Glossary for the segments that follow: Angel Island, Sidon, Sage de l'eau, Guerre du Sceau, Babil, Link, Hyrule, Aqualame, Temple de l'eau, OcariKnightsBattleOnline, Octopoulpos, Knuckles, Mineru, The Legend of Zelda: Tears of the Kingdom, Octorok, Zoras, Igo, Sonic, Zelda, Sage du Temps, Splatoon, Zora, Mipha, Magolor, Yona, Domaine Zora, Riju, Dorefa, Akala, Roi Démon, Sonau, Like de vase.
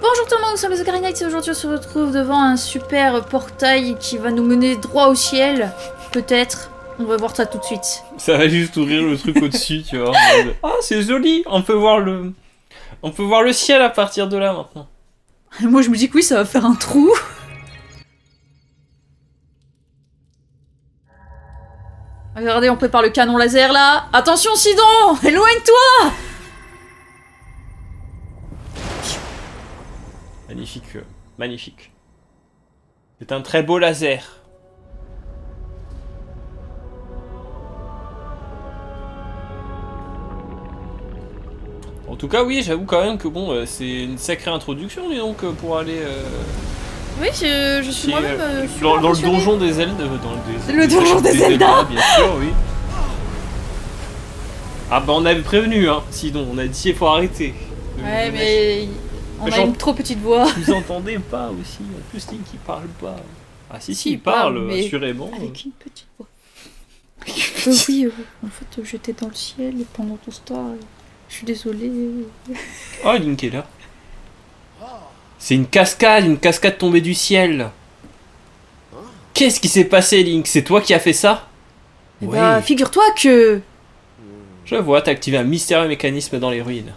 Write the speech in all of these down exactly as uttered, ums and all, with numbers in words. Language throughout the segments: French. Bonjour tout le monde, nous sommes les OcariKnights et aujourd'hui on se retrouve devant un super portail qui va nous mener droit au ciel. Peut-être, on va voir ça tout de suite. Ça va juste ouvrir le truc au-dessus, tu vois. Ah, oh, c'est joli, on peut voir le... on peut voir le ciel à partir de là maintenant. Moi je me dis que oui, ça va faire un trou. Regardez, on prépare le canon laser là. Attention Sidon, éloigne-toi. Magnifique, euh, magnifique. C'est un très beau laser. En tout cas, oui, j'avoue quand même que bon, euh, c'est une sacrée introduction, dis donc, euh, pour aller. Euh, oui, je, je suis moi-même. Euh, dans, dans le donjon des Zelda. Euh, dans le, des, le des, donjon des, des Zelda, bien sûr, oui. Ah bah on avait prévenu, hein. Sinon, on a dit il faut arrêter. Ouais, euh, mais. On a une trop petite voix. Vous entendez pas aussi. En plus, Link, il parle pas. Ah si, si, il, il parle, parle assurément. Avec une petite voix. euh, oui, euh, en fait, j'étais dans le ciel pendant tout ce temps. Je suis désolée. Oh, Link est là. C'est une cascade, une cascade tombée du ciel. Qu'est-ce qui s'est passé, Link? C'est toi qui as fait ça? Eh oui. Bah, figure-toi que... Je vois, t'as activé un mystérieux mécanisme dans les ruines.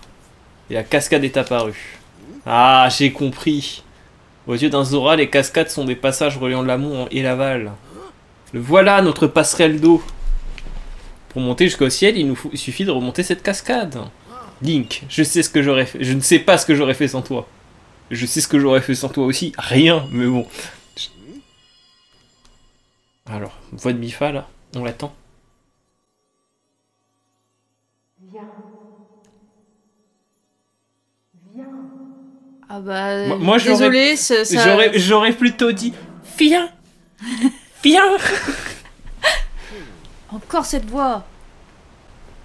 Et la cascade est apparue. Ah, j'ai compris. Aux yeux d'un Zora, les cascades sont des passages reliant l'amont et l'aval. Le voilà, notre passerelle d'eau. Pour monter jusqu'au ciel, il nous faut, il suffit de remonter cette cascade. Link, je sais ce que j'aurais fait. Je ne sais pas ce que j'aurais fait sans toi. Je sais ce que j'aurais fait sans toi aussi. Rien, mais bon. Alors, voix de Mipha, là. On l'attend. Ah bah, moi, moi, désolé, ça... j'aurais plutôt dit, viens, viens. Encore cette voix.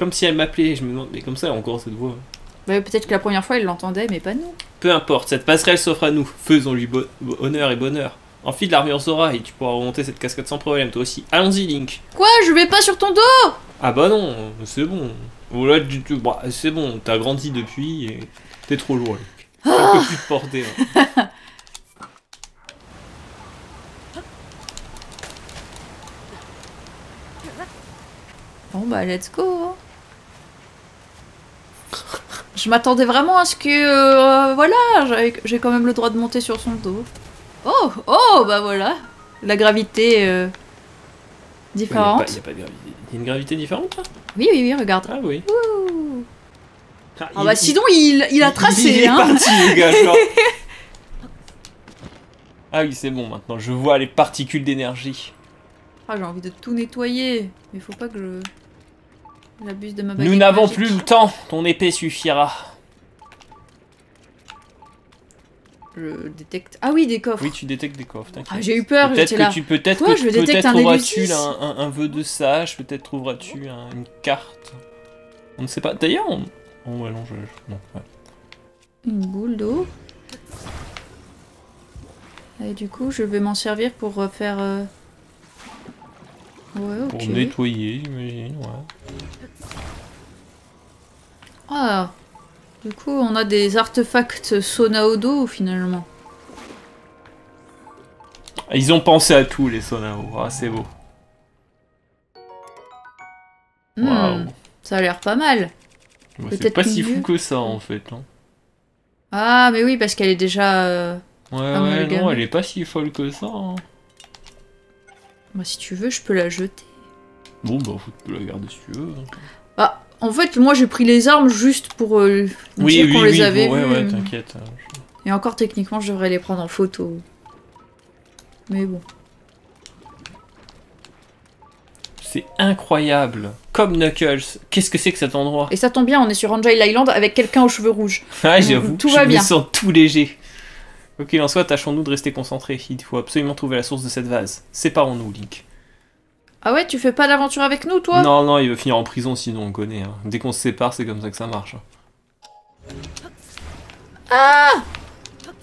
Comme si elle m'appelait, je me demande, mais comme ça, encore cette voix. Bah, peut-être que la première fois, elle l'entendait, mais pas nous. Peu importe, cette passerelle s'offre à nous, faisons-lui bon... honneur et bonheur. Enfile l'armure Zora et tu pourras remonter cette cascade sans problème, toi aussi. Allons-y, Link. Quoi, je vais pas sur ton dos? Ah bah non, c'est bon. Voilà, tu... bah, c'est bon, t'as grandi depuis et t'es trop lourd. Un peu plus de portée, hein. Bon bah let's go. Je m'attendais vraiment à ce que euh, voilà, j'ai quand même le droit de monter sur son dos. Oh oh bah voilà, la gravité euh, différente. Il y, y, y a une gravité différente là. Oui oui oui, regarde. Ah oui. Ouh. Ah, ah bah il, sinon il, il a tracé il est hein. Parti les gars, genre. Ah oui c'est bon maintenant, je vois les particules d'énergie. Ah j'ai envie de tout nettoyer, mais faut pas que je... j'abuse de ma baguette. Nous n'avons plus le temps, ton épée suffira. Je détecte... Ah oui des coffres. Oui tu détectes des coffres, t'inquiète. Ah j'ai eu peur, j'étais là. Peut-être que tu peut-être trouveras-tu un, un, un vœu de sage, peut-être trouveras-tu un, une carte. On ne sait pas, d'ailleurs on... Oh ouais, non, je... non, ouais. Une boule d'eau. Et du coup, je vais m'en servir pour faire... Euh... Ouais, ok. Pour nettoyer, j'imagine, ouais. Ah. Du coup, on a des artefacts Sonau d'eau, finalement. Ils ont pensé à tout, les Sonau. Ah, c'est beau. Mmh, wow. Ça a l'air pas mal. Bah, c'est pas si fou que ça en fait. Hein. Ah, mais oui, parce qu'elle est déjà. Euh, ouais, ouais, non, elle est pas si folle que ça. Hein. Bah, si tu veux, je peux la jeter. Bon, bah, faut que tu la gardes si tu veux. Bah, en fait, moi j'ai pris les armes juste pour euh, oui, dire oui, qu'on oui, les avait. Bon, ouais, ouais, t'inquiète. Hein, je... Et encore, techniquement, je devrais les prendre en photo. Mais bon. C'est incroyable. Comme Knuckles. Qu'est-ce que c'est que cet endroit? Et ça tombe bien, on est sur Angel Island avec quelqu'un aux cheveux rouges. Ah, j'avoue, je me sens tout léger. Quoi qu'il en soit, tâchons-nous de rester concentrés. Il faut absolument trouver la source de cette vase. Séparons-nous, Link. Ah ouais, tu fais pas l'aventure avec nous, toi? Non, non, il veut finir en prison, sinon on connaît. Hein. Dès qu'on se sépare, c'est comme ça que ça marche. Ah!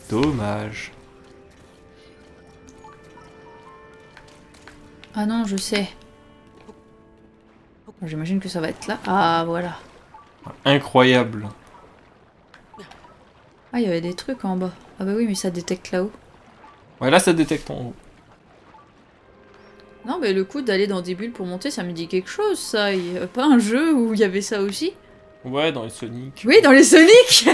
Dommage. Ah non, je sais. J'imagine que ça va être là. Ah, voilà. Incroyable. Ah, il y avait des trucs en bas. Ah bah oui, mais ça détecte là-haut. Ouais, là ça détecte en haut. Non, mais le coup d'aller dans des bulles pour monter, ça me dit quelque chose, ça. Il y a pas un jeu où il y avait ça aussi? Ouais, dans les Sonic. Oui, dans les Sonic.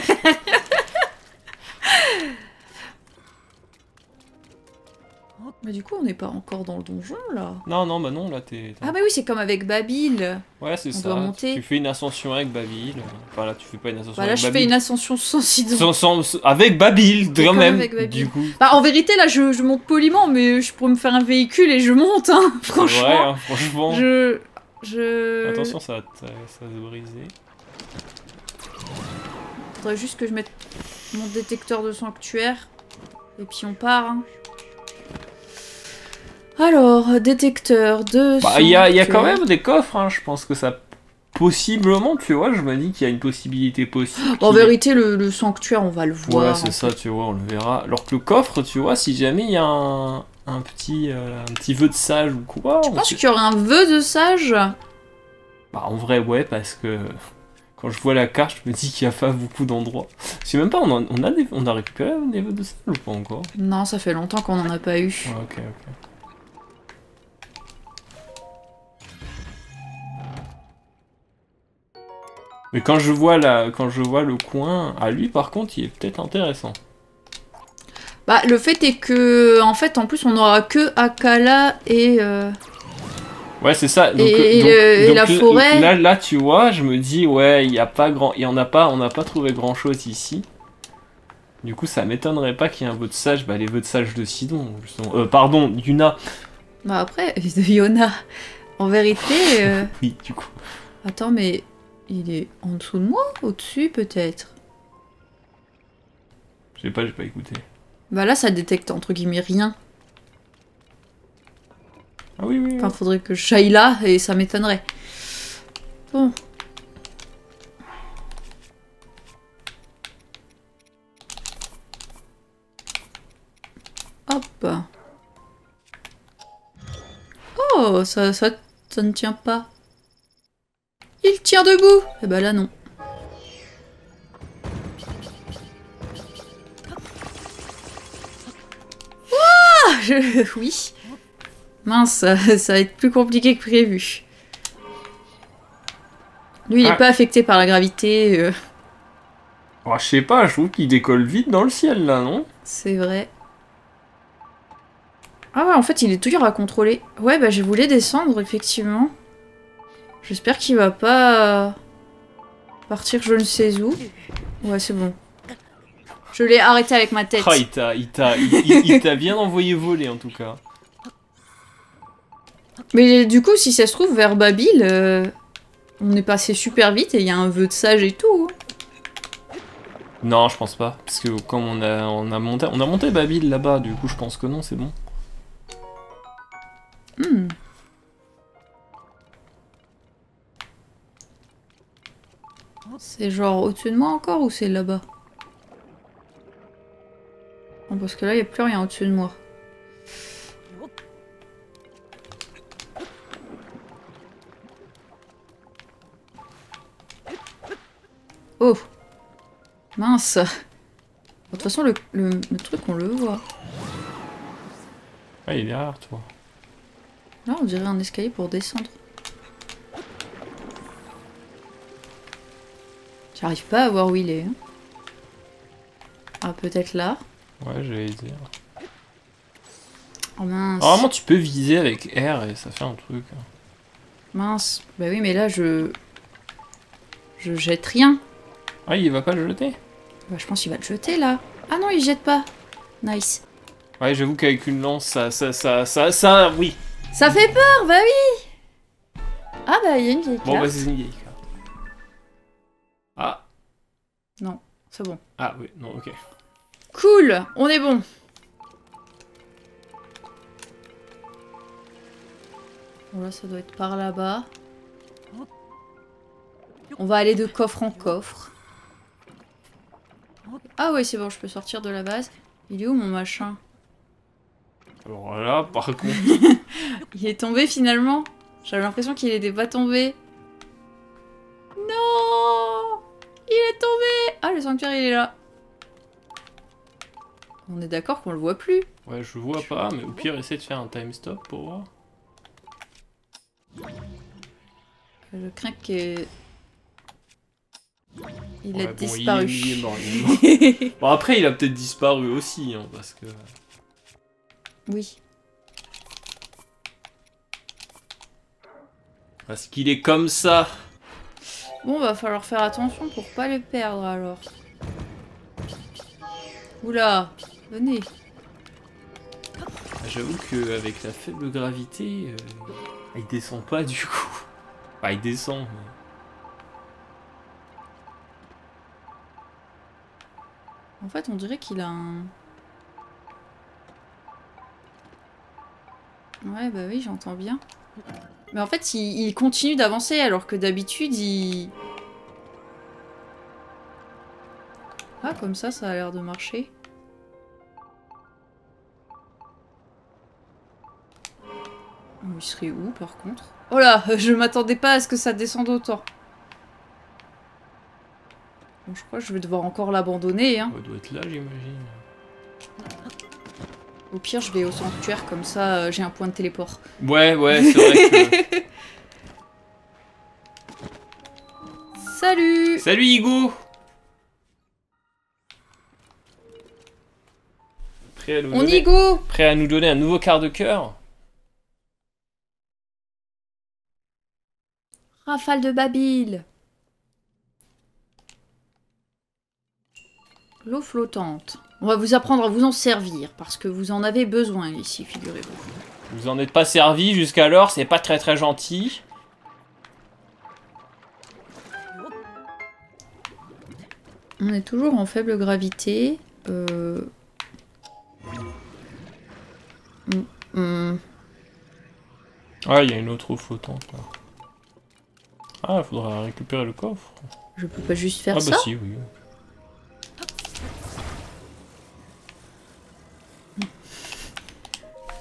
Mais du coup, on n'est pas encore dans le donjon, là. Non, non, bah non, là, t'es... Ah bah oui, c'est comme avec Babil. Ouais, c'est ça. On doit monter. Tu fais une ascension avec Babil. Enfin, là, tu fais pas une ascension bah, là, avec Babil. Là, je fais une ascension sans Sidon. Sans, sans... Avec Babil, quand même, avec Babil. Du coup. Bah, en vérité, là, je, je monte poliment, mais je pourrais me faire un véhicule et je monte, hein, franchement. Ouais, hein, franchement. Je... je... Attention, ça va se briser. Faudrait juste que je mette mon détecteur de sanctuaire. Et puis, on part, hein. Alors, détecteur de... Bah, il y, y a quand même des coffres, hein. Je pense que ça... Possiblement, tu vois, je me dis qu'il y a une possibilité possible. En vérité, le, le sanctuaire, on va le voir. Ouais, c'est ça, fait. Tu vois, on le verra. Alors que le coffre, tu vois, si jamais il y a un, un, petit, euh, un petit vœu de sage ou quoi... Tu penses qu'il y aurait un vœu de sage? Bah, en vrai, ouais, parce que... Quand je vois la carte, je me dis qu'il n'y a pas beaucoup d'endroits. Je sais même pas, on a, on, a des, on a récupéré des vœux de sage ou pas encore? Non, ça fait longtemps qu'on n'en a pas eu. Ouais, ok, ok. Mais quand je vois la, quand je vois le coin, à lui par contre, il est peut-être intéressant. Bah le fait est que, en fait, en plus, on n'aura que Akala et. Euh... Ouais, c'est ça. Donc, et, et, donc, le, donc, et la donc, forêt. Là, là, tu vois, je me dis, ouais, il y a pas grand, il y en a pas, on n'a pas trouvé grand chose ici. Du coup, ça m'étonnerait pas qu'il y ait un vœu de sage, bah les vœux de sage de Sidon, justement. Euh, pardon, Yona. Bah après, de Yona. En vérité. Euh... oui, du coup. Attends, mais. Il est en dessous de moi? Au-dessus, peut-être? Je sais pas, j'ai pas écouté. Bah là, ça détecte, entre guillemets, rien. Ah oui, oui, oui. Enfin, faudrait que je aille là, et ça m'étonnerait. Bon. Hop. Oh, ça, ça, ça ne tient pas. Il tient debout. Et bah là non. Ouah je... Oui. Mince, ça, ça va être plus compliqué que prévu. Lui, il n'est ah. pas affecté par la gravité. Euh... Oh, je sais pas, je trouve qu'il décolle vite dans le ciel là, non? C'est vrai. Ah ouais, en fait, il est toujours à contrôler. Ouais, bah je voulais descendre, effectivement. J'espère qu'il va pas partir je ne sais où. Ouais, c'est bon. Je l'ai arrêté avec ma tête. Oh, il t'a il t'a il, il t'a bien envoyé voler, en tout cas. Mais du coup, si ça se trouve, vers Babil, euh, on est passé super vite et il y a un vœu de sage et tout. Non, je pense pas. Parce que comme on a, on a, monté, on a monté Babil là-bas, du coup, je pense que non, c'est bon. Hmm. C'est genre au-dessus de moi encore ou c'est là-bas? Bon, parce que là, il n'y a plus rien au-dessus de moi. Oh! Mince! De toute façon, le, le, le truc, on le voit. Ah, il est derrière toi. Là, on dirait un escalier pour descendre. J'arrive pas à voir où il est. Hein. Ah, peut-être là. Ouais, j'allais dire. Oh mince. Normalement, tu peux viser avec R et ça fait un truc. Mince. Bah oui, mais là, je. Je jette rien. Ah, il va pas le jeter? Bah, je pense qu'il va le jeter là. Ah non, il jette pas. Nice. Ouais, j'avoue qu'avec une lance, ça, ça, ça, ça, ça, oui. Ça fait peur, bah oui. Ah, bah, il y a une vieille carte. Bon, bah, c'est une vieille carte. Ah. Non, c'est bon. Ah oui, non, ok. Cool, on est bon. Bon là, ça doit être par là-bas. On va aller de coffre en coffre. Ah ouais, c'est bon, je peux sortir de la base. Il est où mon machin? Alors là, par contre... Il est tombé finalement. J'avais l'impression qu'il n'était pas tombé. Non! Il est tombé! Ah, le sanctuaire, il est là. On est d'accord qu'on le voit plus. Ouais, je vois pas, mais au pire, essaie de faire un time stop pour voir. Je crains que... Il ouais, a bon, disparu. Il est, il est mort, il est mort. Bon, après, il a peut-être disparu aussi, hein, parce que... Oui. Parce qu'il est comme ça. Bon, va falloir faire attention pour pas le perdre, alors. Oula, venez. J'avoue qu'avec la faible gravité, euh, il descend pas du coup. Enfin, il descend. Mais... En fait, on dirait qu'il a un... Ouais, bah oui, j'entends bien. Mais en fait, il, il continue d'avancer, alors que d'habitude, il... Ah, comme ça, ça a l'air de marcher. Il serait où, par contre? Oh là, je m'attendais pas à ce que ça descende autant. Bon, je crois que je vais devoir encore l'abandonner, hein. On doit être là, j'imagine. Au pire, je vais au sanctuaire, comme ça, euh, j'ai un point de téléport. Ouais, ouais, c'est vrai que... Salut! Salut, Igo! Prêt à nous On donner... Igo! Prêt à nous donner un nouveau quart de cœur? Rafale de Babil! L'eau flottante. On va vous apprendre à vous en servir, parce que vous en avez besoin ici, figurez-vous. Vous en êtes pas servi jusqu'alors, c'est pas très très gentil. On est toujours en faible gravité. Euh... Mm, mm. Ah, il y a une autre eau flottante, là. Ah, il faudra récupérer le coffre. Je peux pas juste faire ah, ça. Ah bah si, oui.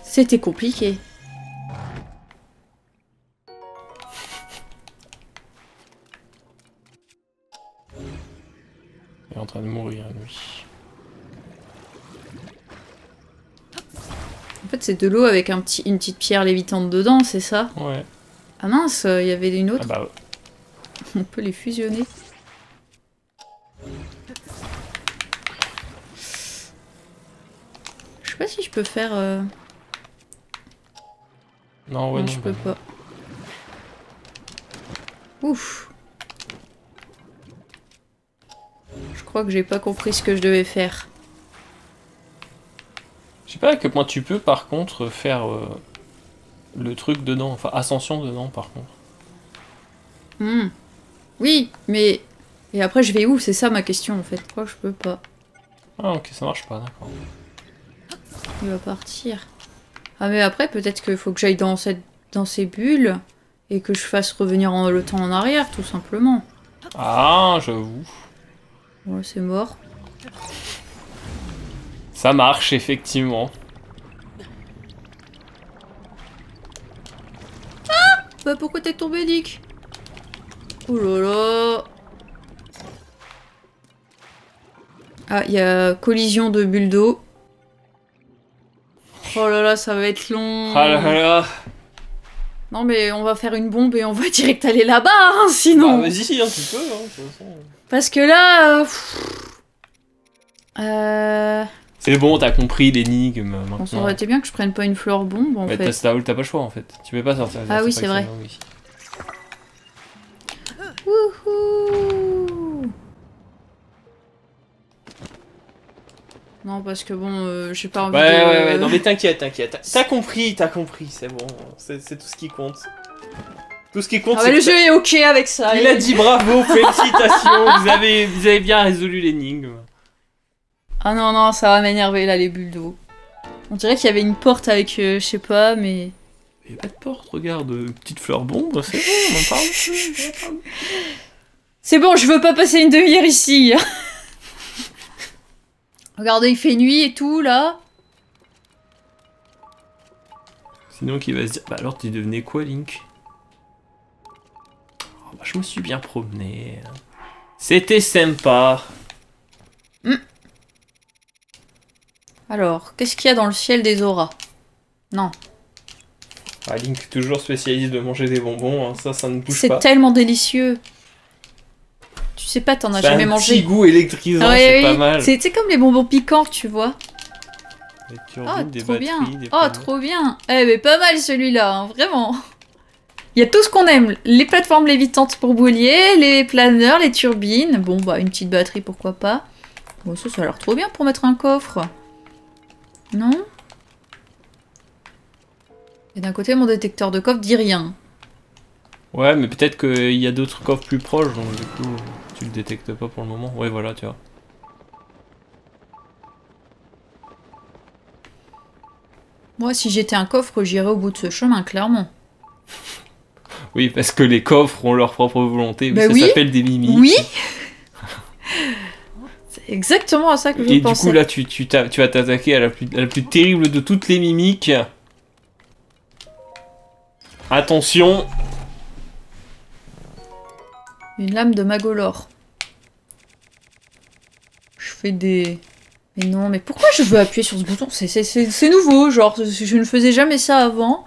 C'était compliqué. Il est en train de mourir, lui. En fait, c'est de l'eau avec un petit, une petite pierre lévitante dedans, c'est ça? Ouais. Ah mince, il y avait une autre. Ah bah ouais. On peut les fusionner. Je sais pas si je peux faire... Euh... Non, ouais, non, non, je peux pas. Ouf. Je crois que j'ai pas compris ce que je devais faire. Je sais pas à quel point tu peux, par contre, faire euh, le truc dedans. Enfin, ascension dedans, par contre. Mmh. Oui, mais... Et après, je vais où? C'est ça, ma question, en fait. Pourquoi je peux pas? Ah, ok, ça marche pas, d'accord. Il va partir. Ah mais après, peut-être qu'il faut que j'aille dans, cette... dans ces bulles et que je fasse revenir en... le temps en arrière, tout simplement. Ah, j'avoue. Ouais, c'est mort. Ça marche, effectivement. Ah! Bah pourquoi t'es tombé, Nick? Oh là là! Ah, il y a collision de bulles d'eau. Oh là là, ça va être long. Ah là là. Non mais on va faire une bombe et on va direct aller là-bas, hein, sinon. Ah vas-y, hein, tu peux, hein, de toute façon. Parce que là... Euh... euh... C'est bon, t'as compris l'énigme, maintenant. Ça aurait été bien que je prenne pas une fleur bombe, en mais fait. Mais t'as pas le choix, en fait. Tu peux pas sortir. Ah oui, c'est vrai. Oui. Wouhou. Non, parce que bon, euh, j'ai pas envie ouais, de... Ouais, ouais, non mais t'inquiète, t'inquiète. T'as compris, t'as compris, c'est bon. C'est tout ce qui compte. Tout ce qui compte, ah c'est... Bah, le jeu est ok avec ça. Il et... a dit bravo, félicitations, vous, avez, vous avez bien résolu l'énigme. Ah non, non, ça va m'énerver, là, les bulles d'eau. On dirait qu'il y avait une porte avec, euh, je sais pas, mais... Il n'y a pas de porte, regarde, petite fleur bombe, c'est bon, on en parle plus, on en parle. C'est bon, je veux pas passer une demi-heure ici. Regardez, il fait nuit et tout, là. Sinon, qui va se dire... Bah alors, tu devenais quoi, Link? Oh, bah, je me suis bien promené. C'était sympa. Mm. Alors, qu'est-ce qu'il y a dans le ciel des Zora? Non. Ah, Link, toujours spécialiste de manger des bonbons, hein. Ça, ça ne bouge pas. C'est tellement délicieux. Tu sais pas, t'en as jamais mangé. C'est un petit goût électrisant, ah, oui, c'est oui. pas mal. C'est comme les bonbons piquants, tu vois. Des turbines, oh, des trop bien. Des oh, trop bien. Eh, mais pas mal celui-là, hein, vraiment. Il y a tout ce qu'on aime. Les plateformes lévitantes pour boulier, les planeurs, les turbines. Bon, bah, une petite batterie, pourquoi pas. Bon, ça, ça a l'air trop bien pour mettre un coffre. Non? Et d'un côté, mon détecteur de coffre dit rien. Ouais, mais peut-être qu'il y a d'autres coffres plus proches, donc du coup, tu le détectes pas pour le moment. Ouais, voilà, tu vois. Moi, si j'étais un coffre, j'irais au bout de ce chemin, clairement. Oui, parce que les coffres ont leur propre volonté, mais bah ça oui. s'appelle des mimi. Oui. C'est exactement à ça que je Et pensais. Et du coup, là, tu, tu, tu vas t'attaquer à, à la plus terrible de toutes les mimiques. Attention. Une lame de Magolor. Je fais des... Mais non, mais pourquoi je veux appuyer sur ce bouton? C'est nouveau, genre, je ne faisais jamais ça avant.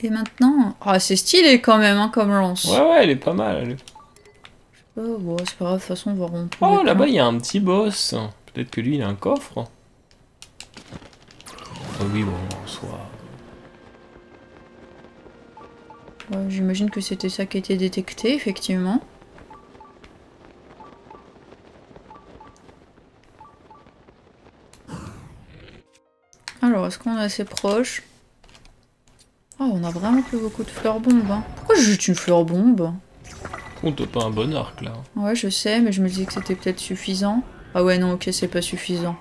Et maintenant... Ah, oh, c'est stylé quand même, hein, comme lance. Ouais, ouais, elle est pas mal. Elle est... Je sais pas, bon, c'est pas grave, de toute façon, on va rompre. Oh, là-bas, il y a un petit boss. Peut-être que lui, il a un coffre. Ah oui, bon, en soi... Ouais, j'imagine que c'était ça qui était détecté, effectivement. Alors, est-ce qu'on est assez proche? Oh, on a vraiment plus beaucoup de fleurs bombes. Hein. Pourquoi je jette une fleur bombe? On t'a pas un bon arc, là. Ouais, je sais, mais je me disais que c'était peut-être suffisant. Ah ouais, non, ok, c'est pas suffisant.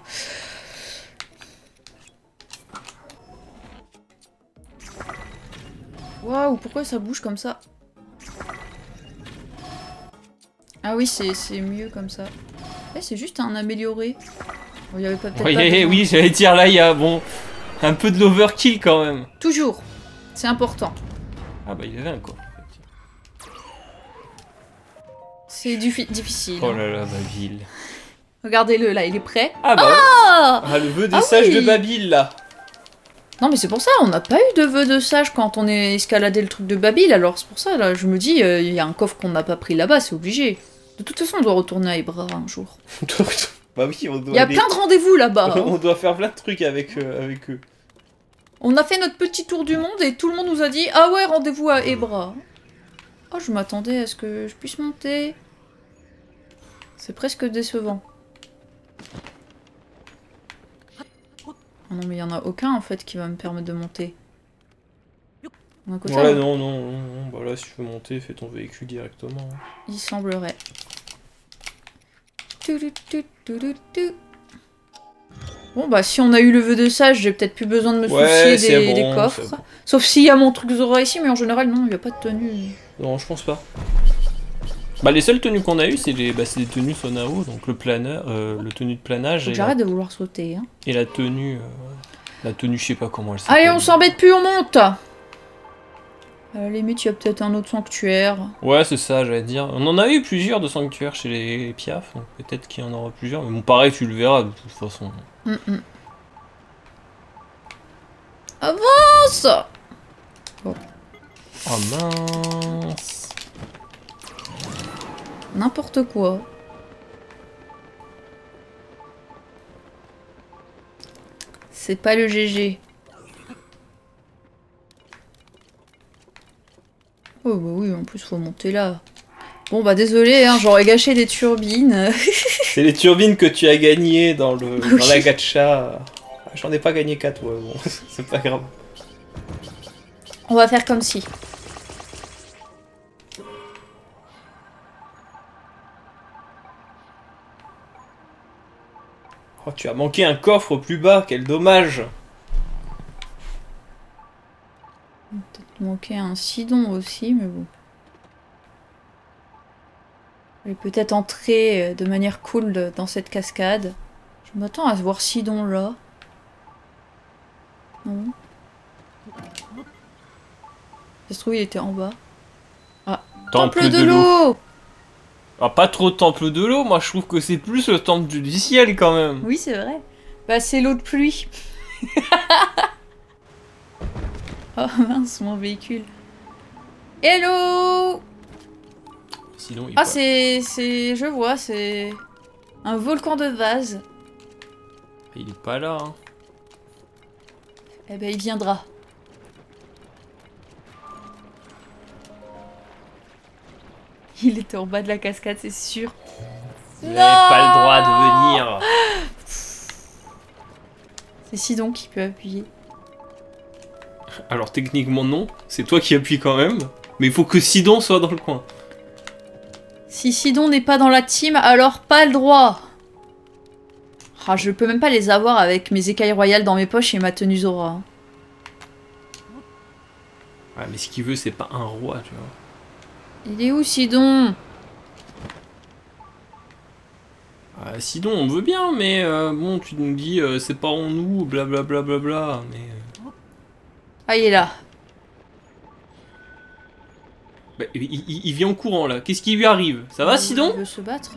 Waouh, pourquoi ça bouge comme ça? Ah oui, c'est mieux comme ça. Eh, c'est juste un amélioré. Bon, y avait pas, oui, pas oui j'allais dire là, il y a bon, un peu de l'overkill quand même. Toujours, c'est important. Ah bah, il y avait un coffre. C'est difficile. Oh là là, Babil. Regardez-le là, il est prêt. Ah bah, ah, ah le vœu des ah, sages oui. de Babil là. Non, mais c'est pour ça, on n'a pas eu de vœu de sage quand on est escaladé le truc de Babil, alors c'est pour ça, là, je me dis, il euh, y a un coffre qu'on n'a pas pris là-bas, c'est obligé. De toute façon, on doit retourner à Ebra un jour. Bah oui, on doit. Il y a aller... plein de rendez-vous là-bas. On hein. doit faire plein de trucs avec, euh, avec eux. On a fait notre petit tour du monde et tout le monde nous a dit, ah ouais, rendez-vous à Ebra. Oh, je m'attendais à ce que je puisse monter. C'est presque décevant. Non, mais il n'y en a aucun en fait qui va me permettre de monter. Ouais, là, non, non, non, non. Bah là, si tu veux monter, fais ton véhicule directement. Il semblerait. Bon, bah, si on a eu le vœu de sage, j'ai peut-être plus besoin de me ouais, soucier des, bon, des coffres. Bon. Sauf s'il y a mon truc Zora ici, mais en général, non, il n'y a pas de tenue. Non, je pense pas. Bah, les seules tenues qu'on a eues, c'est les... bah, des tenues Sonau, donc le planeur, euh, le tenue de planage. J'arrête la... de vouloir sauter. Hein. Et la tenue, euh... la tenue, je sais pas comment elle s'appelle. Allez, on s'embête plus, on monte. À la limite, il y a peut-être un autre sanctuaire. Ouais, c'est ça, j'allais dire. On en a eu plusieurs de sanctuaires chez les Piaf, donc peut-être qu'il y en aura plusieurs. Mais bon, pareil, tu le verras de toute façon. Mm -mm. Avance. Oh. Oh mince. N'importe quoi. C'est pas le G G. Oh bah oui, en plus faut monter là. Bon bah désolé, hein, j'aurais gâché des turbines. C'est les turbines que tu as gagnées dans, le, oui. dans la gacha. J'en ai pas gagné quatre, ouais, bon, c'est pas grave. On va faire comme si. Oh, tu as manqué un coffre plus bas, quel dommage! Peut-être manquer un Sidon aussi, mais bon. Je vais peut-être entrer de manière cool dans cette cascade. Je m'attends à se voir Sidon là. Non. Ça se trouve, il était en bas. Ah, temple, temple de, de l'eau! Ah, pas trop temple de l'eau, moi je trouve que c'est plus le temple du ciel quand même. Oui, c'est vrai. Bah c'est l'eau de pluie. Oh mince, mon véhicule. Hello. Sinon, il ah c'est... je vois, c'est... un volcan de vase. Il est pas là, hein. Eh ben il viendra. Il était en bas de la cascade, c'est sûr. Vous n'avez pas le droit de venir. C'est Sidon qui peut appuyer. Alors techniquement non, c'est toi qui appuies quand même. Mais il faut que Sidon soit dans le coin. Si Sidon n'est pas dans la team, alors pas le droit. Ah, je peux même pas les avoir avec mes écailles royales dans mes poches et ma tenue Zora. Ouais, mais ce qu'il veut, c'est pas un roi, tu vois. Il est où, Sidon? Ah, Sidon, on veut bien, mais euh, bon, tu nous dis, euh, séparons-nous, blablabla, bla, bla, mais... Euh... Ah, il est là. Bah, il, il, il vient en courant, là. Qu'est-ce qui lui arrive? Ça va, Sidon? Il veut se battre.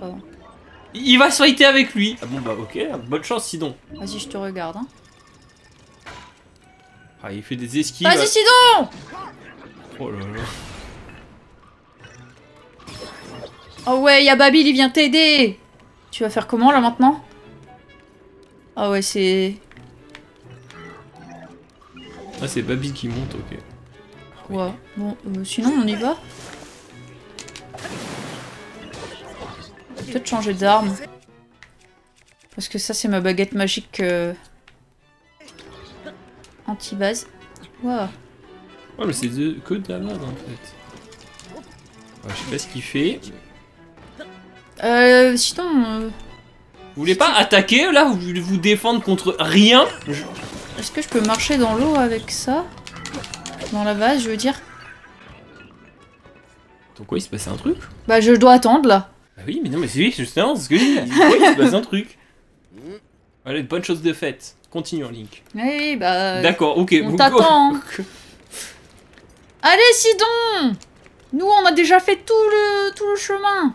Il va se fighter avec lui. Ah bon bah ok, bonne chance Sidon. Vas-y je te regarde hein. Ah il fait des esquives. Vas-y Sidon. Oh là là. Oh ouais y'a Babil, il vient t'aider. Tu vas faire comment là maintenant? Ah oh ouais c'est... Ah c'est Babil qui monte, ok. Ouais, ouais. Bon euh, sinon on y va. Peut-être changer d'arme. Parce que ça, c'est ma baguette magique euh... anti-base. Waouh. Oh, mais c'est de... que de la mode en fait. Ouais, je sais pas ce qu'il fait. Euh. Sinon. Euh... Vous voulez pas attaquer là? Vous voulez vous défendre contre rien? je... Est-ce que je peux marcher dans l'eau avec ça? Dans la vase, je veux dire. Donc, quoi, il se passait un truc? Bah, je dois attendre là. Ah oui, mais non, mais c'est justement ce que je dis. Oui, il se passe un truc. Allez, bonne chose de faite. Continue en Link. Oui, bah. D'accord, ok. On t'attend. Allez, Sidon. Nous, on a déjà fait tout le, tout le chemin.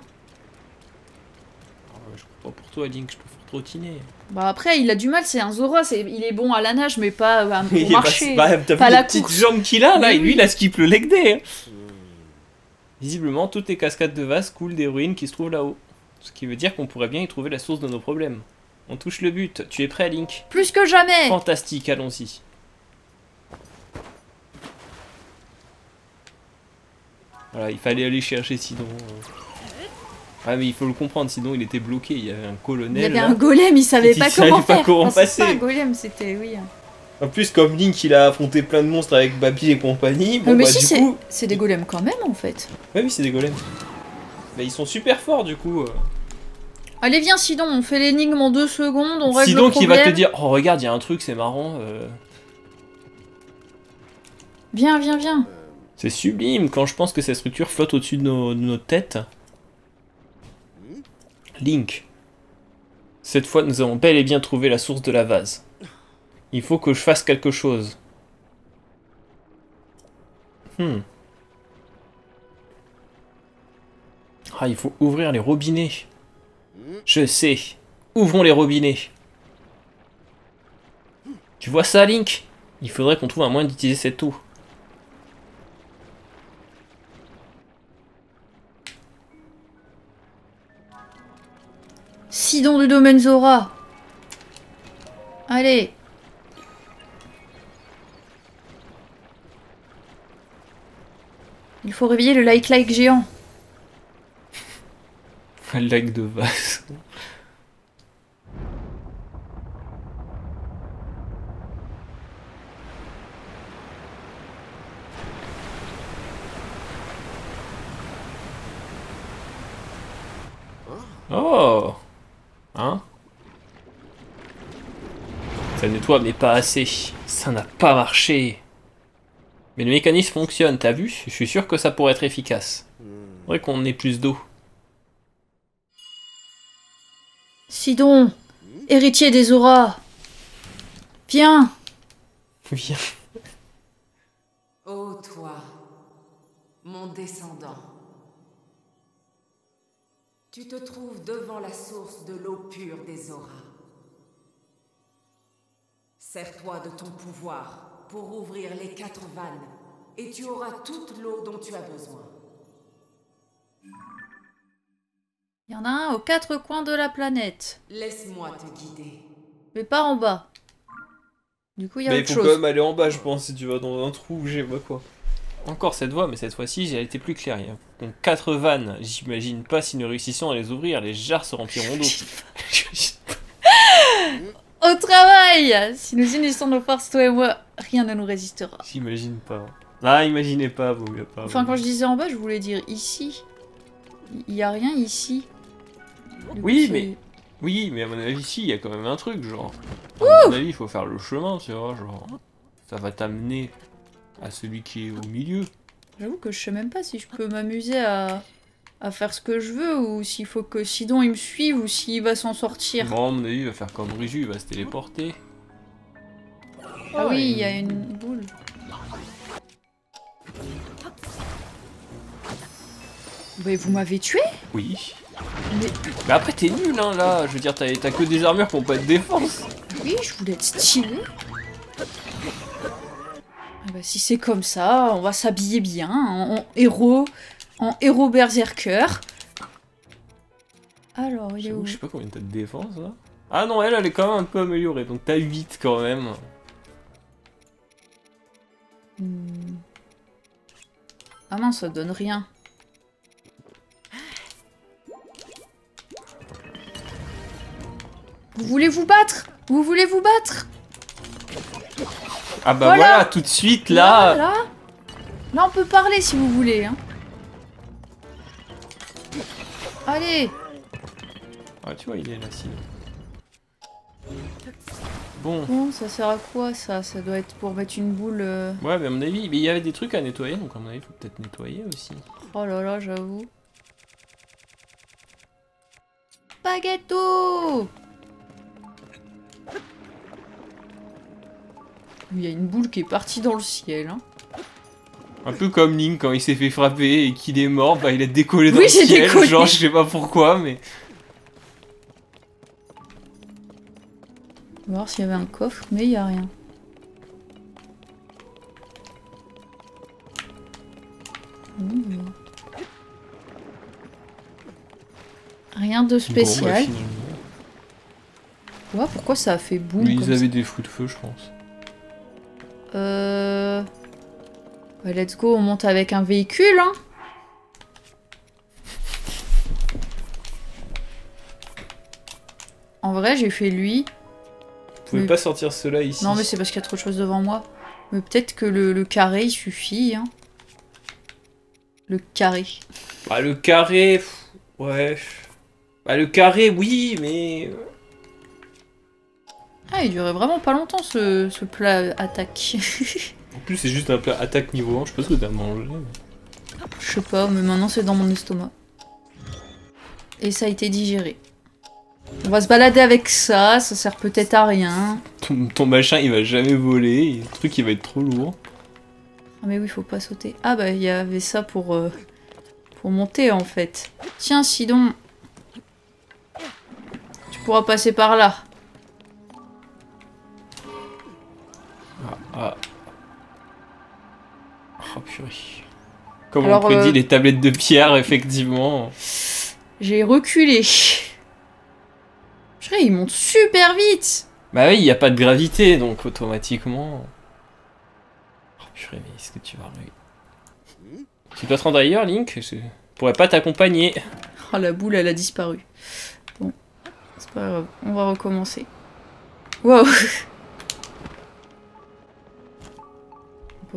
Je crois pas pour toi, Link, je peux faire trottiner. Bah, après, il a du mal, c'est un Zora. C'est... il est bon à la nage, mais pas à marcher. Bah, t'as vu les petites jambes qu'il a là, et lui, il a skip le leg day. Visiblement, toutes les cascades de vase coulent des ruines qui se trouvent là-haut. Ce qui veut dire qu'on pourrait bien y trouver la source de nos problèmes. On touche le but. Tu es prêt, Link? Plus que jamais. Fantastique, allons-y. Voilà, il fallait aller chercher Sidon. Ouais, mais il faut le comprendre, sinon il était bloqué. Il y avait un colonel. Il y avait là, un golem, il savait pas, il comment savait faire. Pas comment enfin, passer. Pas un golem, c'était... oui. En plus, comme Link, il a affronté plein de monstres avec Babil et compagnie. Bon, mais bah, si, c'est coup... des golems quand même, en fait. Ouais, oui, c'est des golems. Mais ils sont super forts, du coup. Allez, viens, Sidon, on fait l'énigme en deux secondes, on règle Sidon le problème. Sidon qui va te dire, oh, regarde, il y a un truc, c'est marrant. Euh... Viens, viens, viens. C'est sublime, quand je pense que cette structure flotte au-dessus de, de nos têtes. Link. Cette fois, nous avons bel et bien trouvé la source de la vase. Il faut que je fasse quelque chose. Hmm. Ah, il faut ouvrir les robinets. Je sais. Ouvrons les robinets. Tu vois ça, Link? Il faudrait qu'on trouve un moyen d'utiliser cette eau. Sidon du domaine Zora. Allez. Il faut réveiller le like-like géant. Un like de vase. Oh. Hein? Ça nettoie mais pas assez. Ça n'a pas marché. Mais le mécanisme fonctionne, t'as vu? Je suis sûr que ça pourrait être efficace. Faudrait qu'on ait plus d'eau. Sidon, héritier des Zoras. Viens. Viens. Ô toi, mon descendant. Tu te trouves devant la source de l'eau pure des Zoras. Sers-toi de ton pouvoir pour ouvrir les quatre vannes, et tu auras toute l'eau dont tu as besoin. Il y en a un aux quatre coins de la planète. Laisse-moi te guider. Mais pas en bas. Du coup, il y a mais autre chose. Mais il faut quand même aller en bas, je pense, si tu vas dans un trou ou j'ai pas quoi. Encore cette voie, mais cette fois-ci, j'ai été plus clairière. Donc, quatre vannes, j'imagine pas si nous réussissons à les ouvrir, les jarres se rempliront d'eau. Au travail! Si nous unissons nos forces, toi et moi, rien ne nous résistera. J'imagine pas. Ah, imaginez pas, vous voulez pas. Enfin, quand je disais en bas, je voulais dire ici. Il y a rien ici. Du oui, coup, mais. Oui, mais à mon avis, ici, il y a quand même un truc, genre. Ouh à mon avis, il faut faire le chemin, tu vois, genre. Ça va t'amener à celui qui est au milieu. J'avoue que je sais même pas si je peux m'amuser à, à faire ce que je veux, ou s'il faut que Sidon il me suive, ou s'il va s'en sortir. Bon, à mon avis, il va faire comme Riju, il va se téléporter. Ah oh, oui, il une... y a une boule. Bah, vous m'avez tué? Oui. Mais... mais après t'es nul hein là, je veux dire t'as que des armures qui ont pas de défense. Oui je voulais être stylé. Ah bah, si c'est comme ça, on va s'habiller bien en, en héros, en héros berserker. Alors il est où? Je sais pas combien t'as de défense là. Ah non elle elle est quand même un peu améliorée donc t'as huit quand même. Hmm. Ah non ça donne rien. Vous voulez vous battre? Vous voulez vous battre? Ah bah voilà. Voilà, tout de suite, là... Là, là, là on peut parler si vous voulez. Hein. Allez. Ah, tu vois, il est là, si. Bon. Bon, ça sert à quoi, ça? Ça doit être pour mettre une boule... Euh... Ouais, mais à mon avis, mais il y avait des trucs à nettoyer, donc à mon avis, il faut peut-être nettoyer aussi. Oh là là, j'avoue. Spaghetto! Il y a une boule qui est partie dans le ciel. Hein. Un peu comme Link quand il s'est fait frapper et qu'il est mort, bah il a décollé dans oui, le ciel. Décollé. Genre je sais pas pourquoi, mais. On va voir s'il y avait un coffre, mais il n'y a rien. Mmh. Rien de spécial. Bon, bah, ouais, pourquoi ça a fait boum? Mais ils avaient des fruits de feu, je pense. Euh... Ouais, let's go, on monte avec un véhicule, hein. En vrai, j'ai fait lui. Vous pouvez mais... pas sortir cela ici. Non, mais c'est parce qu'il y a trop de choses devant moi. Mais peut-être que le, le carré, il suffit, hein. Le carré. Bah, le carré... Pff, ouais... Bah, le carré, oui, mais... Ah, il durait vraiment pas longtemps ce, ce plat attaque. En plus, c'est juste un plat attaque niveau un. Je sais pas ce que t'as mangé. Je sais pas, mais maintenant c'est dans mon estomac. Et ça a été digéré. On va se balader avec ça, ça sert peut-être à rien. Ton, ton machin il va jamais voler, le truc il va être trop lourd. Ah, mais oui, faut pas sauter. Ah, bah il y avait ça pour, euh, pour monter en fait. Tiens, Sidon. Tu pourras passer par là. Ah. Oh purée. Comme on prédit euh... les tablettes de pierre, effectivement. J'ai reculé. Purée, il monte super vite. Bah oui, il n'y a pas de gravité, donc automatiquement... Oh purée, mais est-ce que tu vas arriver? Tu dois te rendre ailleurs, Link? Je pourrais pas t'accompagner. Oh, la boule, elle a disparu. Bon, c'est pas grave. On va recommencer. Wow.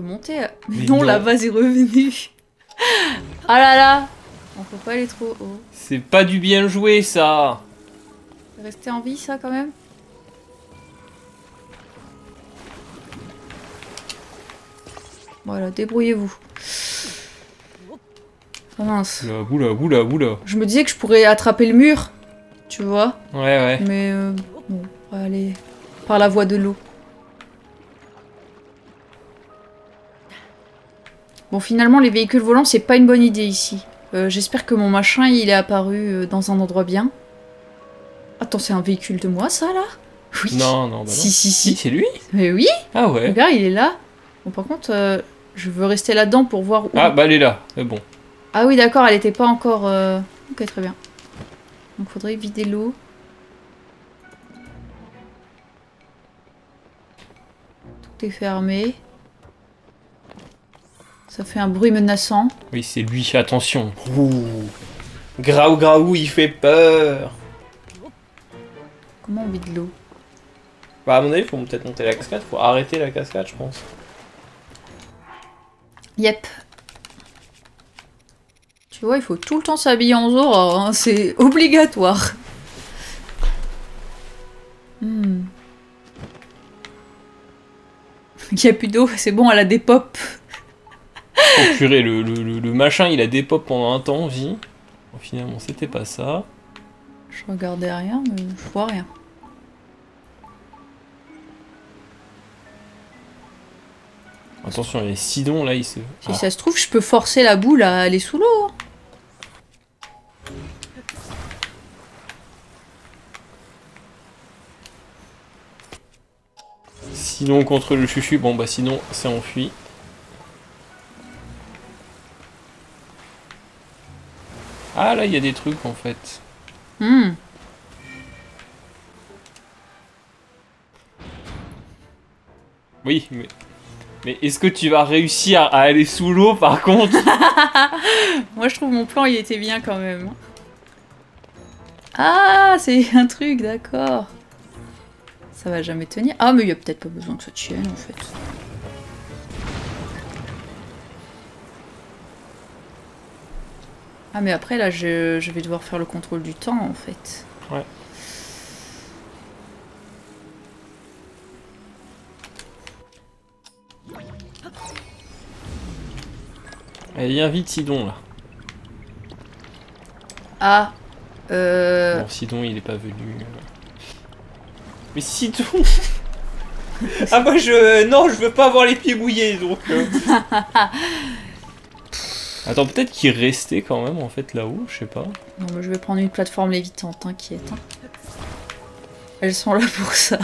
Monter à... mais, mais non, non. La vase est revenue. Ah là là, on peut pas aller trop haut. C'est pas du bien joué ça. Rester en vie ça quand même. Voilà, débrouillez-vous. Ah mince. Oula, oula, oula, oula. Je me disais que je pourrais attraper le mur, tu vois. Ouais ouais. Mais euh, bon, on va aller par la voie de l'eau. Bon, finalement, les véhicules volants, c'est pas une bonne idée ici. Euh, J'espère que mon machin, il est apparu dans un endroit bien. Attends, c'est un véhicule de moi, ça, là? Oui. Non, non, bah non. Si, si, si. si c'est lui. Mais oui. Ah ouais. Regarde, il est là. Bon, par contre, euh, je veux rester là-dedans pour voir où... Ah, bah elle est là. Mais bon. Ah oui, d'accord, elle n'était pas encore... Euh... Ok, très bien. Donc, faudrait vider l'eau. Tout est fermé. Ça fait un bruit menaçant. Oui, c'est lui, attention. Ouh. Graou, graou, il fait peur. Comment on vide l'eau? Bah, à mon avis, il faut peut-être monter la cascade. Faut arrêter la cascade, je pense. Yep. Tu vois, il faut tout le temps s'habiller en Zora, hein. C'est obligatoire. Hmm. Il n'y a plus d'eau, c'est bon, elle a des pops. Oh purée, le, le, le, le machin, il a des pops pendant un temps, vie. Bon, finalement, c'était pas ça. Je regardais rien, mais je vois rien. Attention, il y a Sidon, là, il se... Si ah. ça se trouve, je peux forcer la boule à aller sous l'eau. Hein. Sinon contre le chuchu, bon bah sinon c'est enfui. Ah là il y a des trucs en fait. Mmh. Oui, mais, mais est-ce que tu vas réussir à aller sous l'eau par contre? Moi je trouve mon plan il était bien quand même. Ah c'est un truc, d'accord. Ça va jamais tenir. Ah, mais il n'y a peut-être pas besoin que ça tienne, en fait. Ah, mais après, là, je, je vais devoir faire le contrôle du temps, en fait. Ouais. Allez, viens vite, Sidon, là. Ah. Euh... Bon, Sidon, il n'est pas venu... Mais Sidon. Ah moi je... Non, je veux pas avoir les pieds mouillés, donc... Euh... Attends, peut-être qu'il restait quand même, en fait, là-haut, je sais pas. Non, mais je vais prendre une plateforme lévitante, t'inquiète. Hein. Elles sont là pour ça.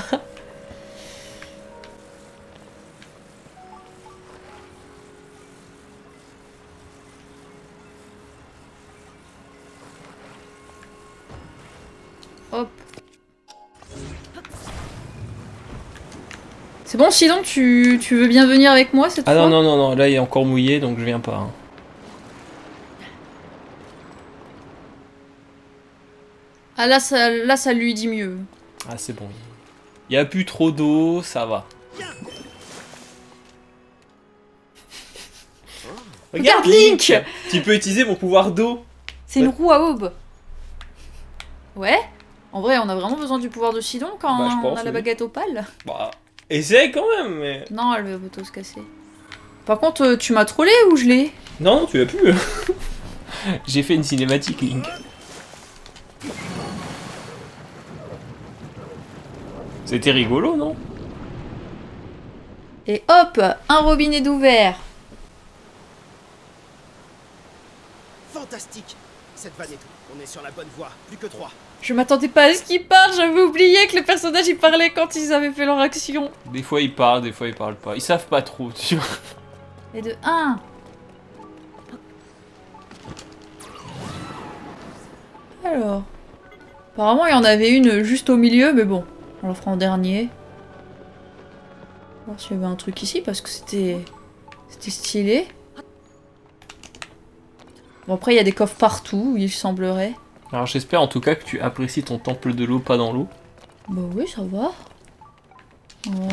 Hop. C'est bon, sinon tu, tu veux bien venir avec moi cette ah fois? Ah non, non, non, non, là il est encore mouillé donc je viens pas. Hein. Ah là ça, là, ça lui dit mieux. Ah c'est bon. Il n'y a plus trop d'eau, ça va. Regarde Link. Tu peux utiliser mon pouvoir d'eau. C'est une roue à aube. Ouais. En vrai, on a vraiment besoin du pouvoir de Sidon quand bah, pense, on a oui. la baguette opale. Bah. Essaye quand même, mais... Non, elle va plutôt se casser. Par contre, tu m'as trollé ou je l'ai? Non, tu l'as plus. J'ai fait une cinématique, Link. C'était rigolo, non? Et hop, un robinet d'ouvert. Fantastique. Cette vallée, on est sur la bonne voie, plus que trois. Je m'attendais pas à ce qu'il parle, j'avais oublié que le personnage il parlait quand ils avaient fait leur action. Des fois il parle, des fois il parle pas. Ils savent pas trop, tu vois. Et de un. Alors. Apparemment il y en avait une juste au milieu, mais bon, on la fera en dernier. On va voir s'il y avait un truc ici parce que c'était. C'était stylé. Bon après il y a des coffres partout, il semblerait. Alors j'espère en tout cas que tu apprécies ton temple de l'eau pas dans l'eau. Bah oui ça va.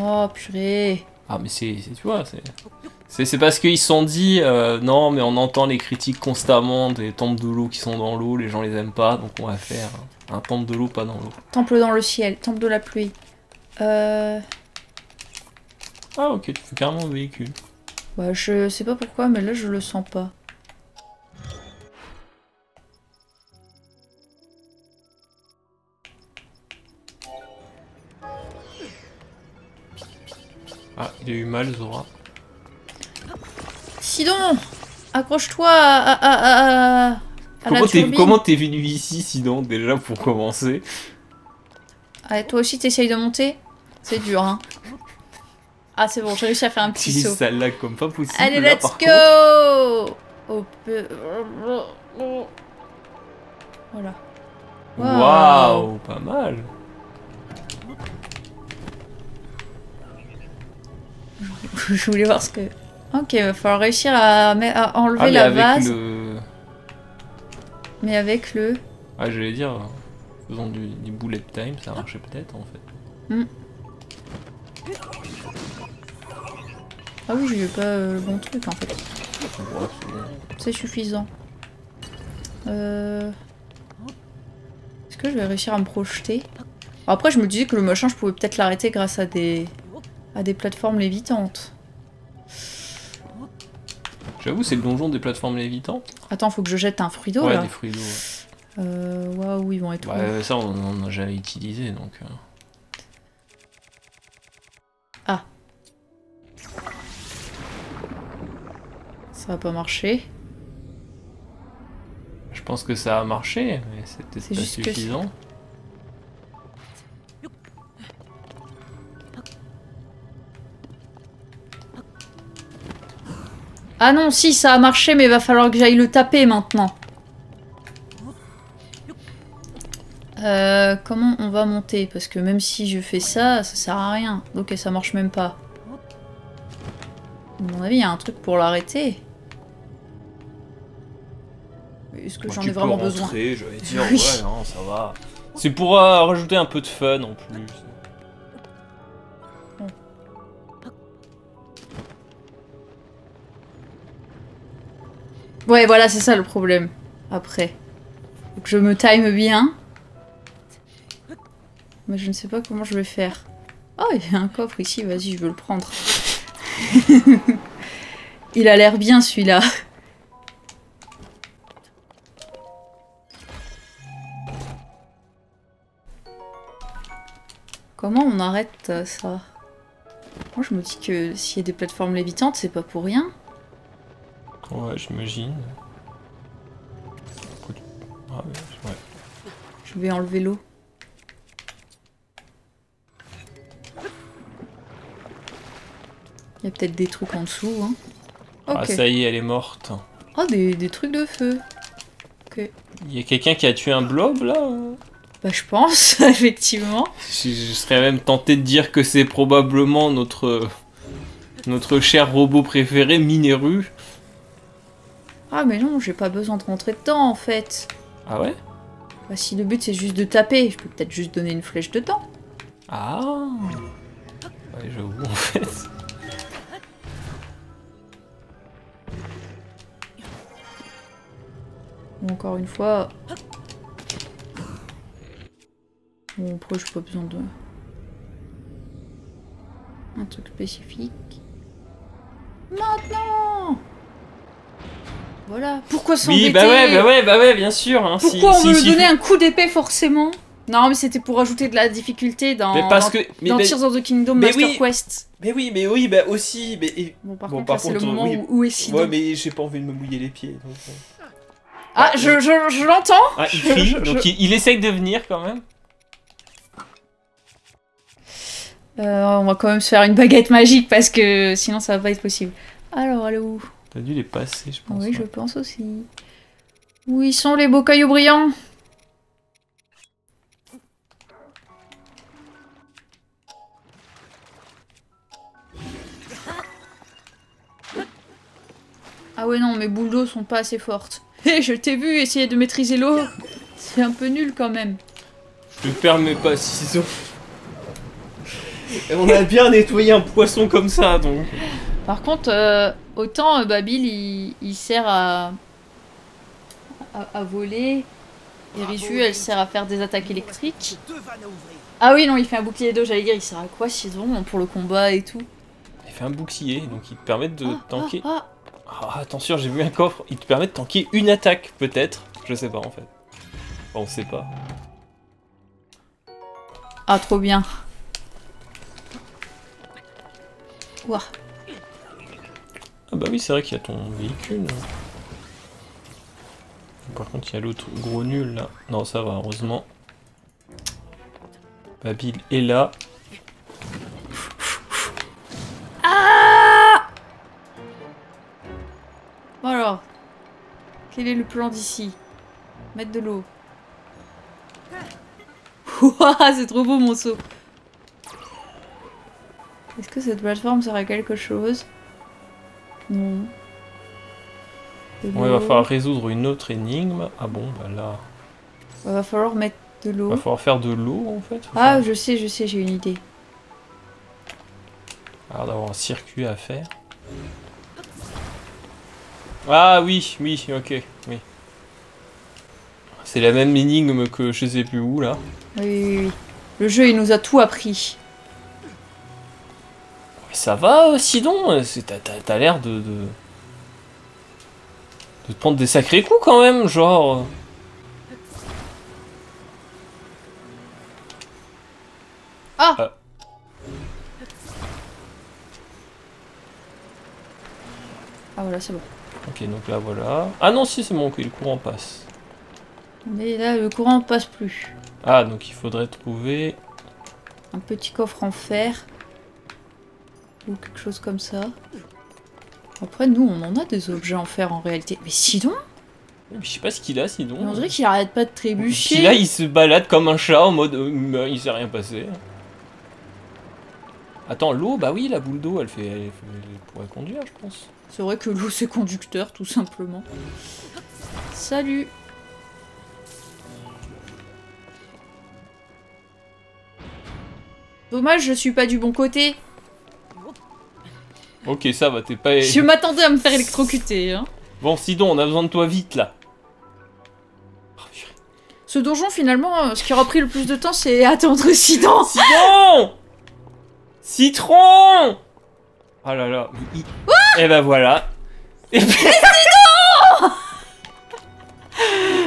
Oh purée. Ah mais c'est, tu vois, c'est c'est parce qu'ils se sont dit euh, non mais on entend les critiques constamment des temples de l'eau qui sont dans l'eau, les gens les aiment pas donc on va faire un temple de l'eau pas dans l'eau. Temple dans le ciel, temple de la pluie. Euh... Ah ok tu fais carrément le véhicule. Bah je sais pas pourquoi mais là je le sens pas. Ah, il a eu mal, Zora. Sidon, accroche-toi à, à, à, à, à comment la turbine. Comment t'es venu ici, Sidon, déjà, pour commencer? Allez, toi aussi, t'essayes de monter. C'est dur, hein. Ah, c'est bon, j'ai réussi à faire un petit saut. Celle-là comme pas possible. Allez, là, let's go. Oh, peu... Voilà. Waouh, wow, pas mal. Je voulais voir ce que... Ok, il va falloir réussir à, à enlever ah, la avec vase. Le... Mais avec le... Ah, j'allais dire, faisons du, du bullet time, ça marchait peut-être en fait. Mm. Ah oui, j'ai pas euh, le bon truc en fait. Ouais, c'est suffisant. Euh... Est-ce que je vais réussir à me projeter? Alors, après, je me disais que le machin, je pouvais peut-être l'arrêter grâce à des... à des plateformes lévitantes. J'avoue, c'est le donjon des plateformes lévitantes. Attends, faut que je jette un fruit d'eau, ouais, là. Ouais, des fruits d'eau. Ouais. Euh, waouh, ils vont être... Bah, où ça, on en a jamais utilisé, donc... Ah. Ça va pas marcher. Je pense que ça a marché, mais c'est peut-être pas suffisant. Que... Ah non, si, ça a marché, mais il va falloir que j'aille le taper maintenant. Euh, comment on va monter? Parce que même si je fais ça, ça sert à rien. Ok, ça marche même pas. À mon avis, il y a un truc pour l'arrêter. Est-ce que j'en ai vraiment besoin? Oui. Ouais, non, ça va. C'est pour euh, rajouter un peu de fun en plus. Ouais, voilà, c'est ça le problème. Après, faut que je me time bien. Mais je ne sais pas comment je vais faire. Oh, il y a un coffre ici, vas-y, je veux le prendre. Il a l'air bien, celui-là. Comment on arrête ça? Moi, je me dis que s'il y a des plateformes lévitantes, c'est pas pour rien. Ouais, j'imagine. Ah, ouais. Je vais enlever l'eau. Il y a peut-être des trucs en dessous, hein. Okay. Ah, ça y est, elle est morte. Ah, des, des trucs de feu. Ok. Il y a quelqu'un qui a tué un blob, là? Bah, je pense, effectivement. Je, je serais même tenté de dire que c'est probablement notre... notre cher robot préféré, Mineru. Ah mais non, j'ai pas besoin de rentrer dedans en fait. Ah ouais? Bah si le but c'est juste de taper, je peux peut-être juste donner une flèche dedans. Ah. Ouais, j'avoue en fait. Encore une fois... Bon, après j'ai pas besoin de... un truc spécifique. Maintenant! Voilà. Pourquoi s'embêter? Oui, bah ouais, bah ouais, bah ouais, bien sûr. Hein. Pourquoi si, on si, veut si, lui donner si... un coup d'épée forcément? Non, mais c'était pour ajouter de la difficulté dans, mais parce dans, que, mais dans bah, Tears of the Kingdom mais Master oui, Quest. Mais oui, mais oui, bah aussi. Mais, et... Bon, par bon, contre, contre c'est le moment oui, où, où est Sidon. Ouais, mais j'ai pas envie de me mouiller les pieds. Donc... Ah, ouais, je, je, je l'entends. Ah, il crie, je, je, donc je... Il, il essaye de venir quand même. Euh, on va quand même se faire une baguette magique parce que sinon ça va pas être possible. Alors, elle est où? T'as dû les passer, je pense. Oui, je pense aussi. Où ils sont les beaux cailloux brillants? Ah ouais, non, mes boules d'eau sont pas assez fortes. Hé, je t'ai vu essayer de maîtriser l'eau. C'est un peu nul quand même. Je te permets pas, ciseaux. On a bien nettoyé un poisson comme ça, donc... Par contre, euh, autant euh, Babil, il, il sert à, à, à voler, et Riju, elle sert à faire des attaques électriques. Ah oui, non, il fait un bouclier d'eau, j'allais dire, il sert à quoi, Sidon, pour le combat et tout? Il fait un bouclier, donc il te permet de ah, tanker... Ah, ah. Oh, attention, j'ai vu un coffre, il te permet de tanker une attaque, peut-être. Je sais pas, en fait. Enfin, on sait pas. Ah, trop bien. Ouah. Ah bah oui, c'est vrai qu'il y a ton véhicule. Par contre, il y a l'autre gros nul là. Non, ça va, heureusement. Babil est là. Ah! Bon alors, quel est le plan d'ici? Mettre de l'eau. Ouah, c'est trop beau mon saut. Est-ce que cette plateforme sert à quelque chose? Non. Bon, il va falloir résoudre une autre énigme. Ah bon, bah là... Il va falloir mettre de l'eau. Il va falloir faire de l'eau, en fait. Ah, faire... je sais, je sais, j'ai une idée. Alors d'avoir un circuit à faire. Ah oui, oui, ok, oui. C'est la même énigme que je sais plus où, là. Oui, oui, oui. Le jeu, il nous a tout appris. Ça va, Sidon? T'as l'air de... de... de te prendre des sacrés coups quand même, genre... Ah euh. Ah voilà, c'est bon. Ok, donc là voilà... Ah non, si, c'est bon, ok, le courant passe. Mais là, le courant passe plus. Ah, donc il faudrait trouver... un petit coffre en fer. Ou quelque chose comme ça. Après, nous, on en a des objets en fer en réalité. Mais Sidon ? Je sais pas ce qu'il a, Sidon. On dirait qu'il arrête pas de trébucher. Puis là, il se balade comme un chat en mode euh, il s'est rien passé. Attends, l'eau, bah oui, la boule d'eau, elle fait, elle, elle pourrait conduire, je pense. C'est vrai que l'eau, c'est conducteur, tout simplement. Salut. Dommage, je suis pas du bon côté. Ok, ça va, t'es pas... Je m'attendais à me faire électrocuter, hein. Bon, Sidon, on a besoin de toi vite, là. Oh, ce donjon, finalement, ce qui aura pris le plus de temps, c'est attendre Sidon. Sidon Citron. Oh là là. Il... Ah et ben voilà. Et ben... Sidon.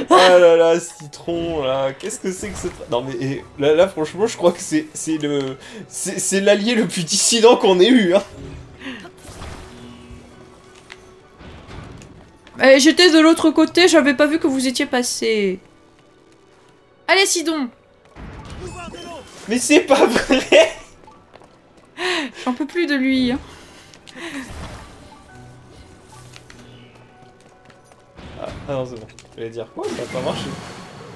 Oh là là, Citron, là, qu'est-ce que c'est que ce... Non mais là, là franchement, je crois que c'est le... c'est l'allié le plus dissident qu'on ait eu, hein. Euh, j'étais de l'autre côté, j'avais pas vu que vous étiez passé. Allez, Sidon. Mais c'est pas vrai. J'en peux plus de lui. Hein. Ah, ah non, c'est bon. Je voulais dire quoi, ça a pas marché.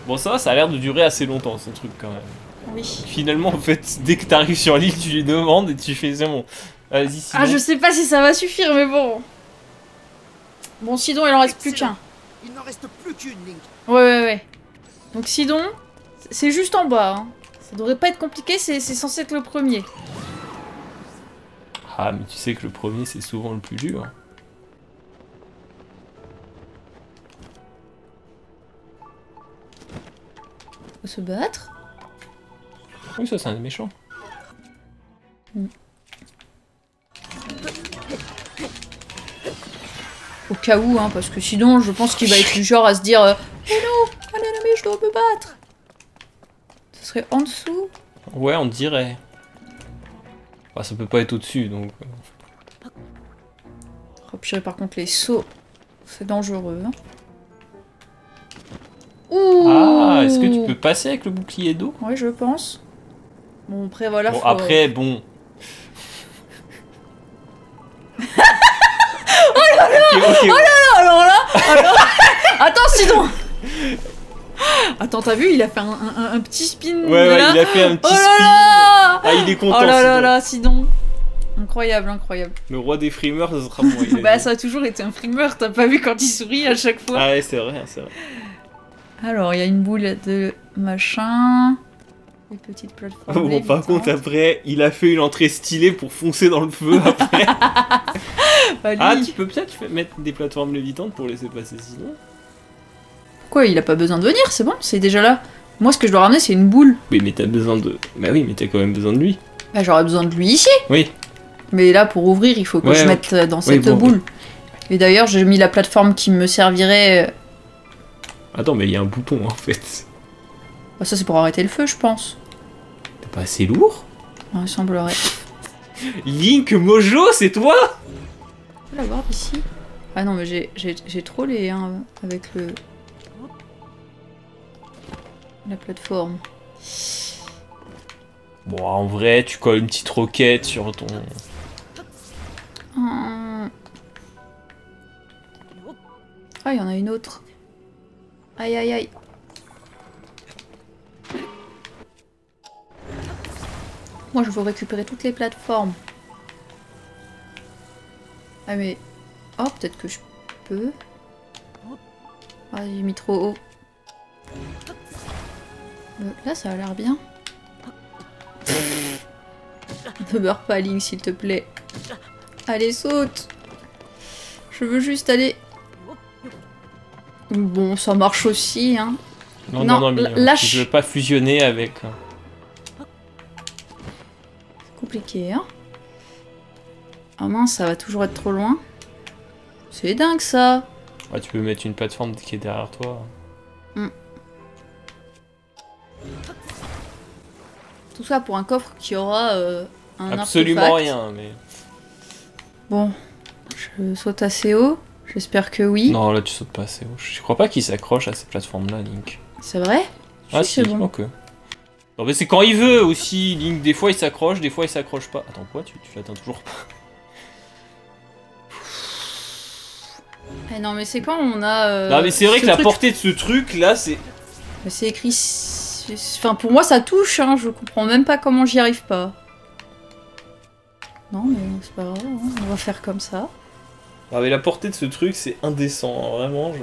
Bon, ça, ça a l'air de durer assez longtemps, ce truc, quand même. Oui. Finalement, en fait, dès que t'arrives sur l'île, tu lui demandes et tu fais, c'est bon. Vas-y, Sidon. Ah, je sais pas si ça va suffire, mais bon. Bon, Sidon, il en reste plus qu'un. Il n'en reste plus qu'une, Link. Ouais, ouais, ouais. Donc, Sidon, c'est juste en bas. Hein. Ça devrait pas être compliqué, c'est censé être le premier. Ah, mais tu sais que le premier, c'est souvent le plus dur. On peut se battre? Oui, ça, c'est un des méchants. Mm. Au cas où, hein, parce que sinon, je pense qu'il va être du genre à se dire euh, oh non, oh non, mais je dois me battre. Ce serait en dessous? Ouais, on dirait. Enfin, ça peut pas être au-dessus, donc... Oh, purée, par contre, les sauts, c'est dangereux, hein. Ouh. Ah, est-ce que tu peux passer avec le bouclier d'eau? Ouais, je pense. Bon, après, voilà... Bon, faut... après, bon... Okay, okay. Oh là là, alors là, alors... Attends, Sidon. Attends, t'as vu, il a fait un, un, un petit spin. Ouais, ouais, là. Il a fait un petit oh spin. Là ah, il est content. Oh là Sidon. Là là, Sidon. Incroyable, incroyable. Le roi des frimeurs, ça sera moi. Bon, bah, ça a toujours été un frimeur, t'as pas vu quand il sourit à chaque fois. Ah ouais, c'est vrai, c'est vrai. Alors, il y a une boule de machin. Une petite plateforme. Ah bon, par contre, après, il a fait une entrée stylée pour foncer dans le feu après. Bah, ah, tu peux peut-être mettre des plateformes lévitantes pour laisser passer Sidon. Pourquoi? Il a pas besoin de venir, c'est bon, c'est déjà là. Moi, ce que je dois ramener, c'est une boule. Oui, mais t'as besoin de... Bah oui, mais t'as quand même besoin de lui. Bah, j'aurais besoin de lui ici. Oui. Mais là, pour ouvrir, il faut que ouais, je ouais. mette dans cette oui, bon, boule. Ouais. Et d'ailleurs, j'ai mis la plateforme qui me servirait... Attends, mais il y a un bouton, en fait. Bah, ça, c'est pour arrêter le feu, je pense. T'es pas assez lourd? Ouais, il semblerait. Link Mojo, c'est toi? On peut la voir ici. Ah non, mais j'ai trop les hein, avec le... la plateforme. Bon, en vrai, tu colles une petite roquette sur ton... Hum... Ah, il y en a une autre. Aïe, aïe, aïe. Moi, je veux récupérer toutes les plateformes. Ah, mais... Oh, peut-être que je peux... Ah, j'ai mis trop haut. Euh, là, ça a l'air bien. Ne meurs pas, Link, s'il te plaît. Allez, saute. Je veux juste aller... Bon, ça marche aussi, hein. Non, non, non, non mais lâche. Je veux pas fusionner avec... C'est compliqué, hein. Ah mince, ça va toujours être trop loin. C'est dingue, ça. Ouais, tu peux mettre une plateforme qui est derrière toi. Mm. Tout ça pour un coffre qui aura euh, un absolument artefact. Rien, mais... Bon, je saute assez haut. J'espère que oui. Non, là, tu sautes pas assez haut. Je crois pas qu'il s'accroche à ces plateformes-là, Link. C'est vrai? Ah, si, c'est bon. Que... Non, mais c'est quand il veut aussi, Link. Des fois, il s'accroche, des fois, il s'accroche pas. Attends, quoi? Tu, tu l'atteins toujours pas? Eh non, mais c'est quand on a... Euh, non, mais c'est vrai ce que truc... la portée de ce truc, là, c'est... C'est écrit... Enfin, pour moi, ça touche, hein. Je comprends même pas comment j'y arrive pas. Non, mais c'est pas grave, hein. On va faire comme ça. Non, mais la portée de ce truc, c'est indécent, hein. Vraiment, je...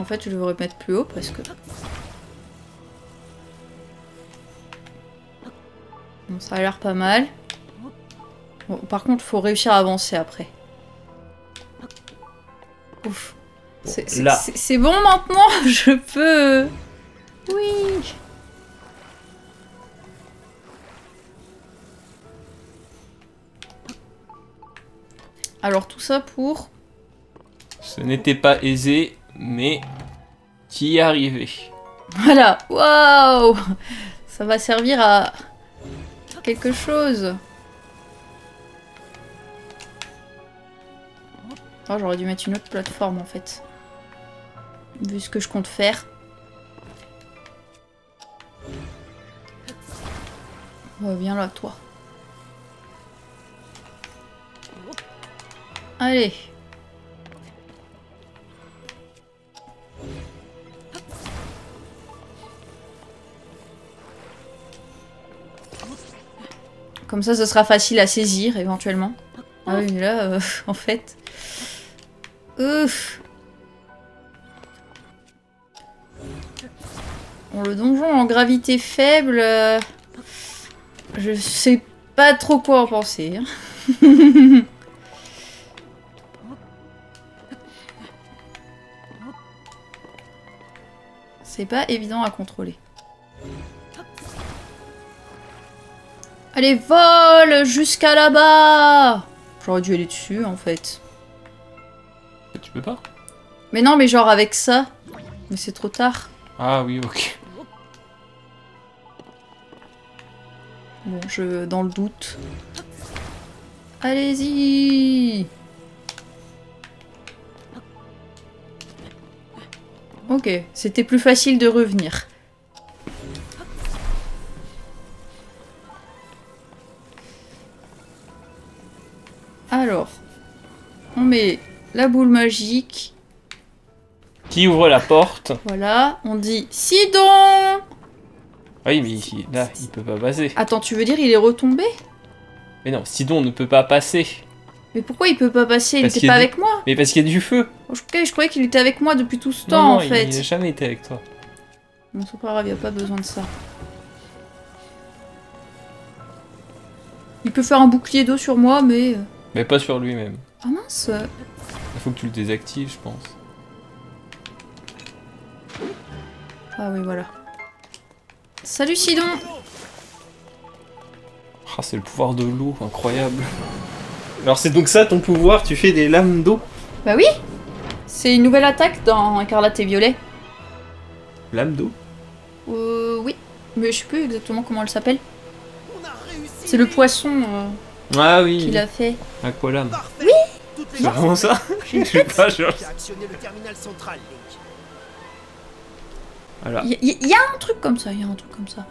En fait, je devrais mettre plus haut, parce que... Bon, ça a l'air pas mal. Bon, par contre, faut réussir à avancer, après. Ouf. C'est bon maintenant, je peux... Oui. Alors tout ça pour... Ce n'était pas aisé, mais qui y arrivait. Voilà, waouh. Ça va servir à quelque chose. Oh, j'aurais dû mettre une autre plateforme en fait. Vu ce que je compte faire. Oh, viens là, toi. Allez. Comme ça, ce sera facile à saisir éventuellement. Ah oui, mais là, euh, en fait... Ouf. Bon, le donjon en gravité faible... Euh, je sais pas trop quoi en penser. Hein. C'est pas évident à contrôler. Allez, vole jusqu'à là-bas. J'aurais dû aller dessus, en fait. Tu peux pas? Mais non, mais genre avec ça. Mais c'est trop tard. Ah oui, ok. Bon, je... dans le doute. Allez-y. Ok, c'était plus facile de revenir. Alors, on met... la boule magique. Qui ouvre la porte. Voilà, on dit Sidon. Oui, mais il, là, il peut pas passer. Attends, tu veux dire il est retombé? Mais non, Sidon ne peut pas passer. Mais pourquoi il peut pas passer? Il était pas avec moi. Mais parce qu'il y a du feu. Ok, je croyais qu'il était avec moi depuis tout ce temps, en fait. Il n'a jamais été avec toi. Bon, c'est pas grave, il n'y a pas besoin de ça. Il peut faire un bouclier d'eau sur moi, mais... Mais pas sur lui-même. Ah mince. Il faut que tu le désactives, je pense. Ah oui, voilà. Salut Sidon. Ah, c'est le pouvoir de l'eau, incroyable. Alors c'est donc ça ton pouvoir, tu fais des lames d'eau? Bah oui. C'est une nouvelle attaque dans Écarlate et Violet. Lame d'eau? Euh, oui. Mais je sais plus exactement comment elle s'appelle. C'est le poisson euh, ah, oui. qui l'a fait. Aqualame. Oui. C'est vraiment ça? Je sais pas, genre... Il y, y, y a un truc comme ça, il y a un truc comme ça.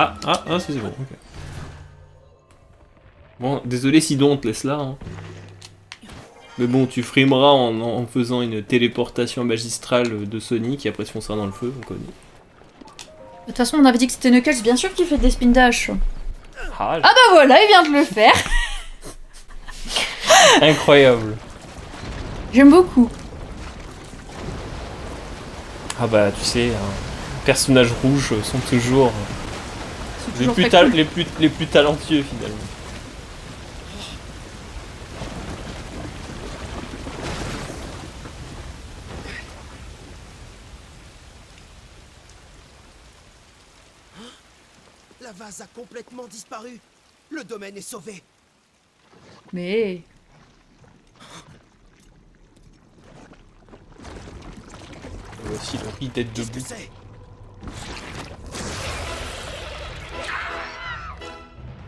Ah, ah, ah, c'est bon, ok. Bon, désolé Sidon, on te laisse là. Hein. Mais bon, tu frimeras en, en faisant une téléportation magistrale de Sonic et après tu fonceras dans le feu, on connaît. De toute façon, on avait dit que c'était Knuckles, bien sûr qu'il fait des spin dash. Ah, ah bah voilà, il vient de le faire. Incroyable. J'aime beaucoup. Ah bah tu sais, hein, personnages rouges sont toujours, sont toujours les, plus cool. les, plus, les plus talentueux finalement. La vase a complètement disparu. Le domaine est sauvé. Mais... Voici le riz d'être debout.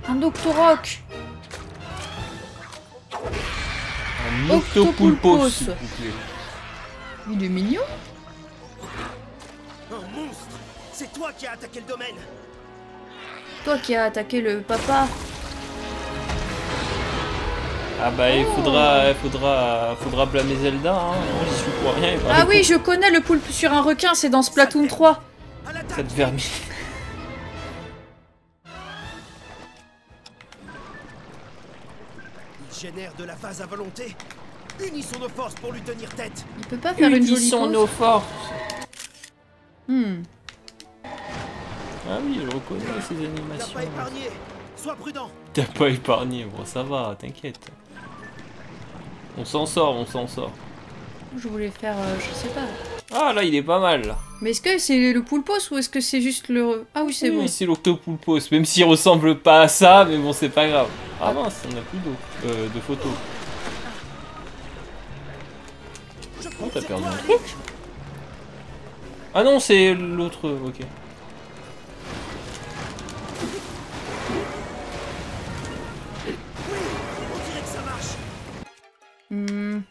Un Octorok. Un Octopoulos. Il est mignon. Un monstre. C'est toi qui as attaqué le domaine. Toi qui as attaqué le papa. Ah bah oh. il faudra, il faudra, faudra blâmer Zelda, hein. J'y suis pour rien. Ah oui, je connais le poulpe sur un requin, c'est dans Splatoon trois. Ça te vermine. Il génère de la phase à volonté. Unissons nos forces pour lui tenir tête. Il peut pas faire une jolie pause. Unissons nos forces. Hmm. Ah oui, je reconnais ces animations. T'as pas épargné. Sois prudent. T'as pas épargné, bon ça va, t'inquiète. On s'en sort, on s'en sort. Je voulais faire, euh, je sais pas. Ah là, il est pas mal. Là. Mais est-ce que c'est le poulpos ou est-ce que c'est juste le... Ah oui, c'est oui, bon. Oui, c'est l'octopoulpos, même s'il ressemble pas à ça, mais bon, c'est pas grave. Ah mince, on a plus d'eau, euh, de photos. Oh, t'as perdu un truc. Ah non, c'est l'autre, ok. Hmm.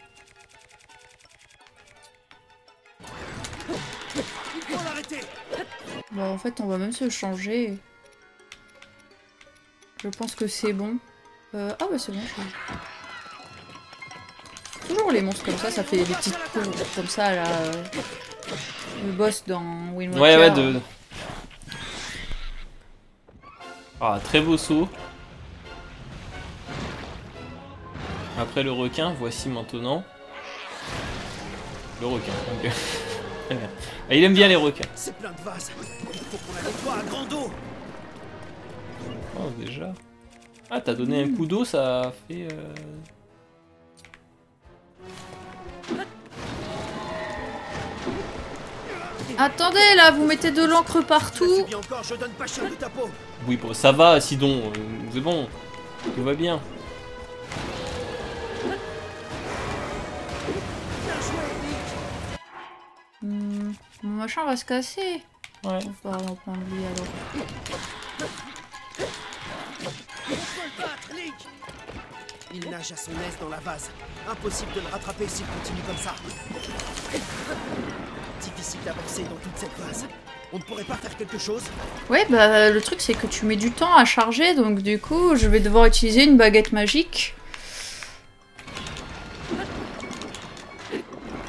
Bon, en fait, on va même se changer. Je pense que c'est bon. Euh, ah, bah, c'est bon. Je... Toujours les monstres comme ça, ça fait des petites coups comme ça, là. Euh... Le boss dans Wind Waker. Ouais, ouais, de. Ah, très beau saut. Après le requin, voici maintenant le requin. Okay. Ah, il aime bien les requins. C'est plein de vases. Faut qu'on la nettoie à grand eau. Oh déjà. Ah t'as donné mmh. un coup d'eau, ça a fait. Euh... Attendez là, vous mettez de l'encre partout. Oui bon, ça va, Sidon, c'est bon, tout va bien. Mmh, mon machin va se casser. Ouais. On va en prendre lui alors. Il nage à son aise dans la vase. Impossible de le rattraper s'il continue comme ça. Difficile d'avancer dans toute cette vase. On ne pourrait pas faire quelque chose? Ouais, bah le truc c'est que tu mets du temps à charger, donc du coup je vais devoir utiliser une baguette magique.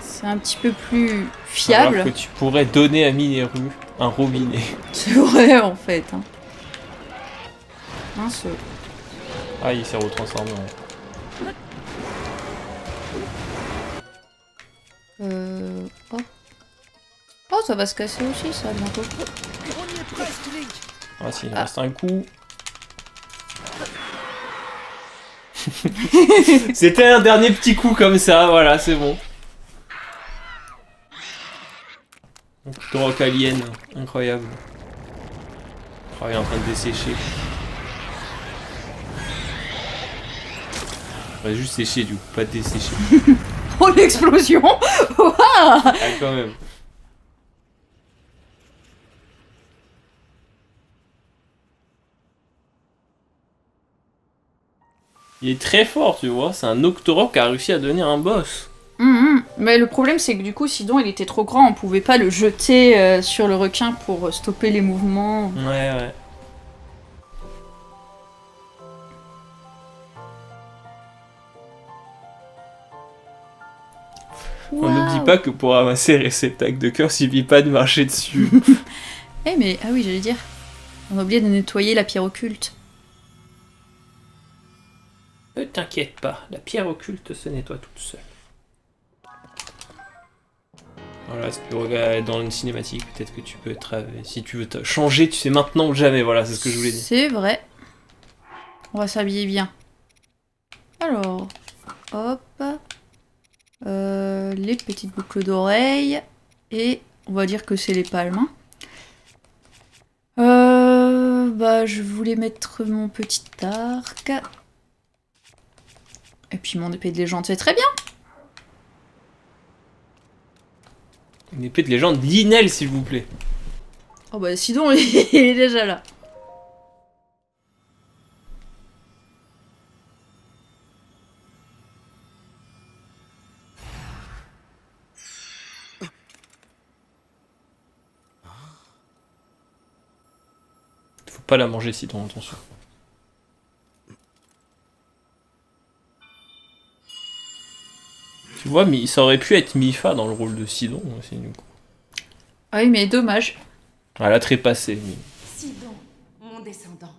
C'est un petit peu plus fiable. Alors que tu pourrais donner à Mineru un robinet. C'est vrai en fait. Hein. Mince. Ah il s'est retransformé. Euh... Oh. Oh ça va se casser aussi ça bientôt. Ah si il ah. reste un coup. C'était un dernier petit coup comme ça, voilà c'est bon. Octorok alien, incroyable. Oh, il est en train de dessécher. On va juste sécher du coup, pas dessécher. Oh l'explosion. Wow. Ah quand même. Il est très fort tu vois, c'est un Octorok qui a réussi à devenir un boss. Mmh, mais le problème c'est que du coup Sidon il était trop grand, on pouvait pas le jeter euh, sur le requin pour stopper les mouvements. Ouais ouais. Wow. On n'oublie pas que pour ramasser les réceptacles de cœur, il ne suffit pas de marcher dessus. Eh hey, mais, ah oui, j'allais dire, on a oublié de nettoyer la pierre occulte. Ne t'inquiète pas, la pierre occulte se nettoie toute seule. Voilà, si tu regardes dans une cinématique, peut-être que tu peux travailler. Si tu veux changer, tu sais maintenant ou jamais, voilà, c'est ce que je voulais dire. C'est vrai. On va s'habiller bien. Alors, hop. Euh, les petites boucles d'oreilles. Et on va dire que c'est les palmes. Hein. Euh, bah, je voulais mettre mon petit arc. Et puis mon épée de légende, c'est très bien. Une épée de légende, Linel, s'il vous plaît. Oh bah sinon, il est déjà là. Faut pas la manger, Sidon, attention. Tu vois, mais ça aurait pu être Mipha dans le rôle de Sidon aussi, du coup. Oui, mais dommage. Elle a trépassé. Mais... Sidon, mon descendant.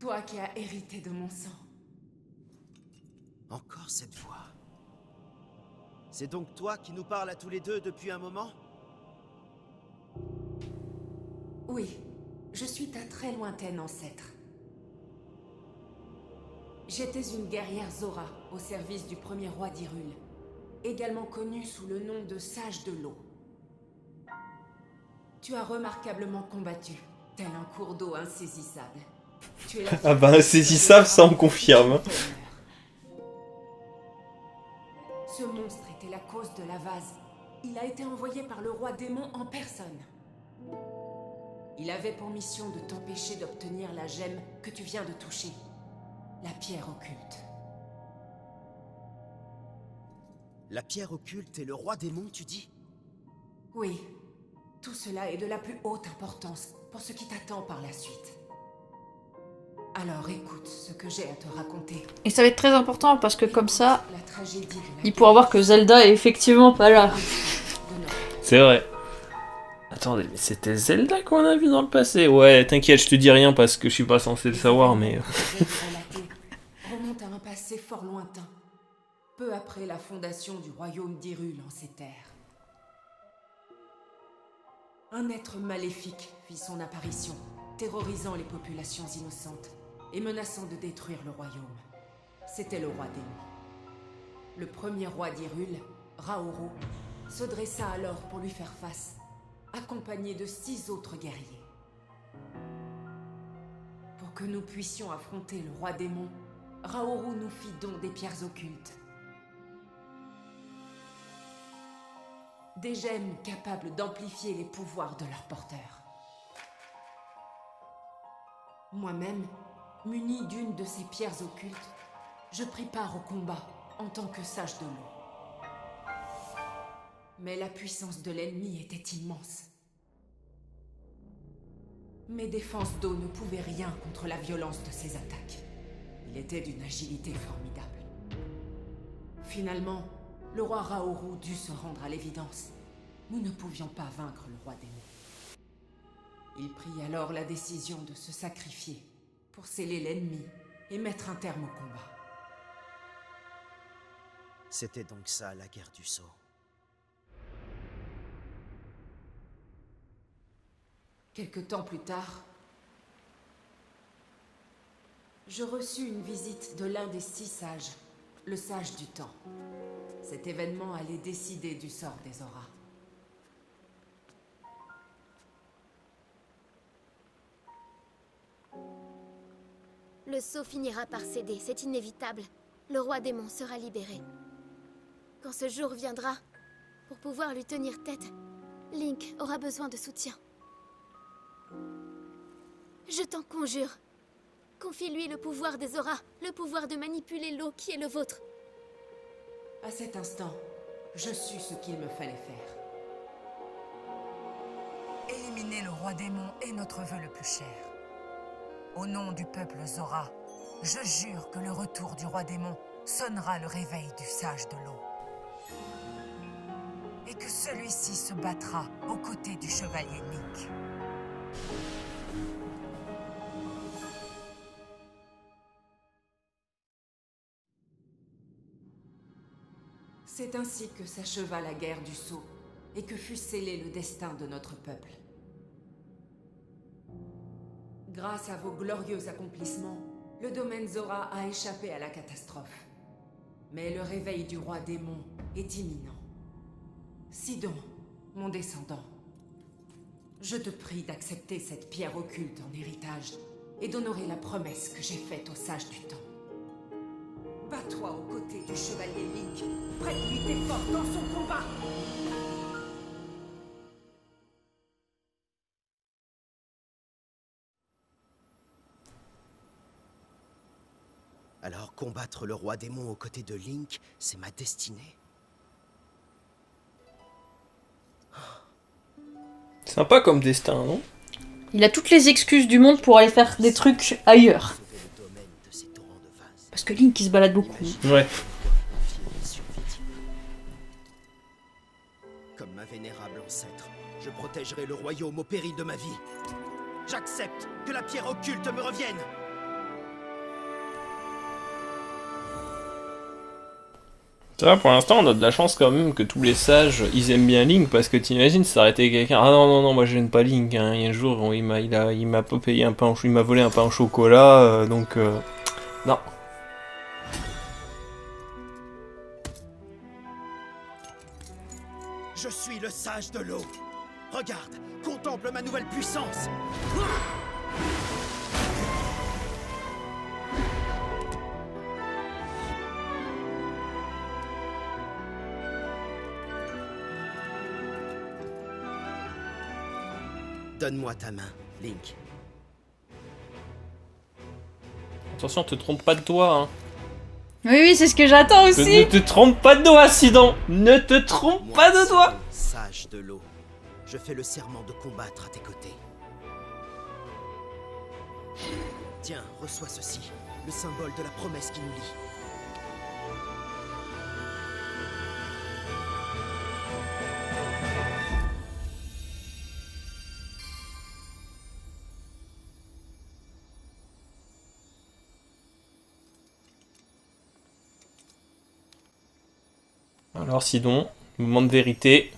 Toi qui as hérité de mon sang. Encore cette fois. C'est donc toi qui nous parles à tous les deux depuis un moment? Oui, je suis ta très lointaine ancêtre. J'étais une guerrière Zora au service du premier roi d'Hyrule. Également connu sous le nom de Sage de l'eau. Tu as remarquablement combattu, tel un cours d'eau insaisissable. Tu es la... Ah bah insaisissable, ça on confirme. Ce monstre était la cause de la vase. Il a été envoyé par le roi démon en personne. Il avait pour mission de t'empêcher d'obtenir la gemme que tu viens de toucher, la pierre occulte. La pierre occulte et le roi démon, tu dis? Oui. Tout cela est de la plus haute importance pour ce qui t'attend par la suite. Alors écoute ce que j'ai à te raconter. Et ça va être très important parce que comme ça, il pourra voir que Zelda est effectivement pas là. C'est vrai. Attendez, mais c'était Zelda qu'on a vu dans le passé? Ouais, t'inquiète, je te dis rien parce que je suis pas censé le savoir, mais... Remonte à un passé fort lointain. Peu après la fondation du royaume d'Hyrule en ces terres. Un être maléfique fit son apparition, terrorisant les populations innocentes et menaçant de détruire le royaume. C'était le roi démon. Le premier roi d'Hyrule, Rauru, se dressa alors pour lui faire face, accompagné de six autres guerriers. Pour que nous puissions affronter le roi démon, Rauru nous fit don des pierres occultes. Des gemmes capables d'amplifier les pouvoirs de leurs porteurs. Moi-même, muni d'une de ces pierres occultes, je pris part au combat en tant que sage de l'eau. Mais la puissance de l'ennemi était immense. Mes défenses d'eau ne pouvaient rien contre la violence de ses attaques. Il était d'une agilité formidable. Finalement, le roi Rauru dut se rendre à l'évidence. Nous ne pouvions pas vaincre le roi démon. Il prit alors la décision de se sacrifier pour sceller l'ennemi et mettre un terme au combat. C'était donc ça la guerre du Sceau. Quelque temps plus tard, je reçus une visite de l'un des six sages, le Sage du Temps. Cet événement allait décider du sort des Zora. Le Sceau finira par céder, c'est inévitable. Le roi démon sera libéré. Quand ce jour viendra, pour pouvoir lui tenir tête, Link aura besoin de soutien. Je t'en conjure, confie-lui le pouvoir des Zora, le pouvoir de manipuler l'eau qui est le vôtre. À cet instant, je sus ce qu'il me fallait faire. Éliminer le roi démon est notre vœu le plus cher. Au nom du peuple Zora, je jure que le retour du roi démon sonnera le réveil du sage de l'eau. que celui-ci se battra aux côtés du chevalier Link. C'est ainsi que s'acheva la guerre du Sceau, et que fut scellé le destin de notre peuple. Grâce à vos glorieux accomplissements, le domaine Zora a échappé à la catastrophe. Mais le réveil du roi démon est imminent. Sidon, mon descendant, je te prie d'accepter cette pierre occulte en héritage et d'honorer la promesse que j'ai faite au Sage du Temps. Bats-toi aux côtés du chevalier Link. Prête-lui tes forces dans son combat. Alors combattre le roi démon aux côtés de Link, c'est ma destinée. Sympa comme destin, non? Il a toutes les excuses du monde pour aller faire des trucs ailleurs. Parce que Link il se balade beaucoup. Ouais. Comme ma vénérable ancêtre, je protégerai le royaume au péril de ma vie. J'accepte que la pierre occulte me revienne. Ça, pour l'instant, on a de la chance quand même que tous les sages, ils aiment bien Link, parce que t'imagines s'arrêter quelqu'un. Ah non, non, non, moi je n'aime pas Link. Hein. Il y a un jour, il m'a, il a, il m'a payé un pain, en, il m'a volé un pain au chocolat, euh, donc euh, non. Je suis le sage de l'eau. Regarde, contemple ma nouvelle puissance. Donne-moi ta main, Link. Attention, te trompe pas de doigt, hein. Oui, oui, c'est ce que j'attends aussi. Ne te trompe pas de doigt, Sidon. Ne te trompe Moi, pas de doigt. Sage de l'eau, je fais le serment de combattre à tes côtés. Tiens, reçois ceci, le symbole de la promesse qui nous lie. Alors Sidon, moment de vérité.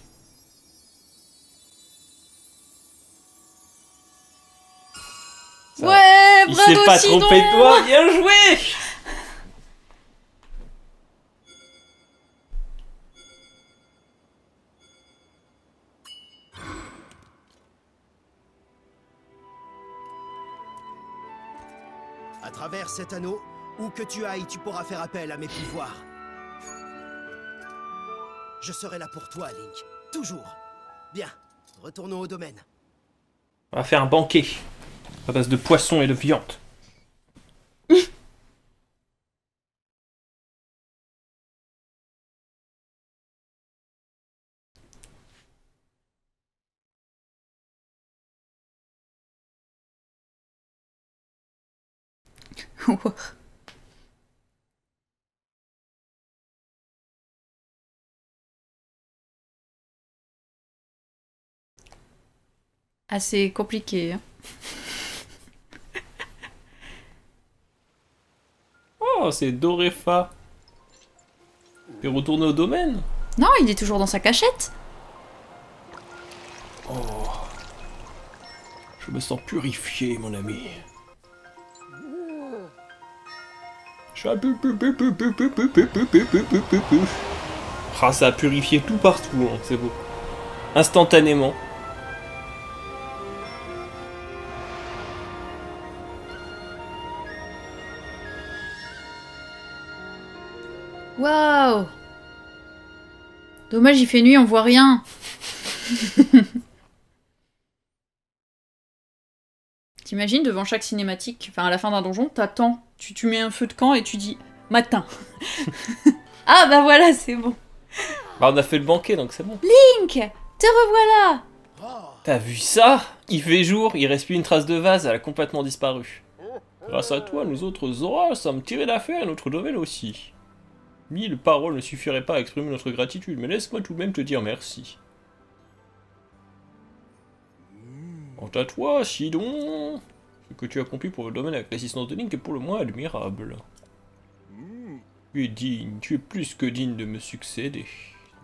Ça, ouais, il s'est pas Sidon. Trompé de toi, bien joué. À travers cet anneau, où que tu ailles, tu pourras faire appel à mes pouvoirs. Je serai là pour toi, Link. Toujours. Bien, retournons au domaine. On va faire un banquet à base de poissons et de viande. Assez compliqué. Hein. Oh, c'est Dorefa. Il retourne au domaine. Non, il est toujours dans sa cachette. Oh. Je me sens purifié, mon ami. Je suis... Ah, ça a purifié tout partout, hein. C'est beau. Instantanément. Waouh! Dommage, il fait nuit, on voit rien. T'imagines, devant chaque cinématique, enfin à la fin d'un donjon, t'attends, tu, tu mets un feu de camp et tu dis matin. Ah bah voilà, c'est bon. Bah on a fait le banquet donc c'est bon. Link, te revoilà! T'as vu ça? Il fait jour, il reste plus une trace de vase, elle a complètement disparu. Grâce à toi, nous autres Zora sommes tirés d'affaire et notre domaine aussi. Mille paroles ne suffiraient pas à exprimer notre gratitude, mais laisse-moi tout de même te dire merci. Quant à toi, Sidon, ce que tu as accompli pour le domaine avec l'assistance de Link est pour le moins admirable. Tu es digne, tu es plus que digne de me succéder.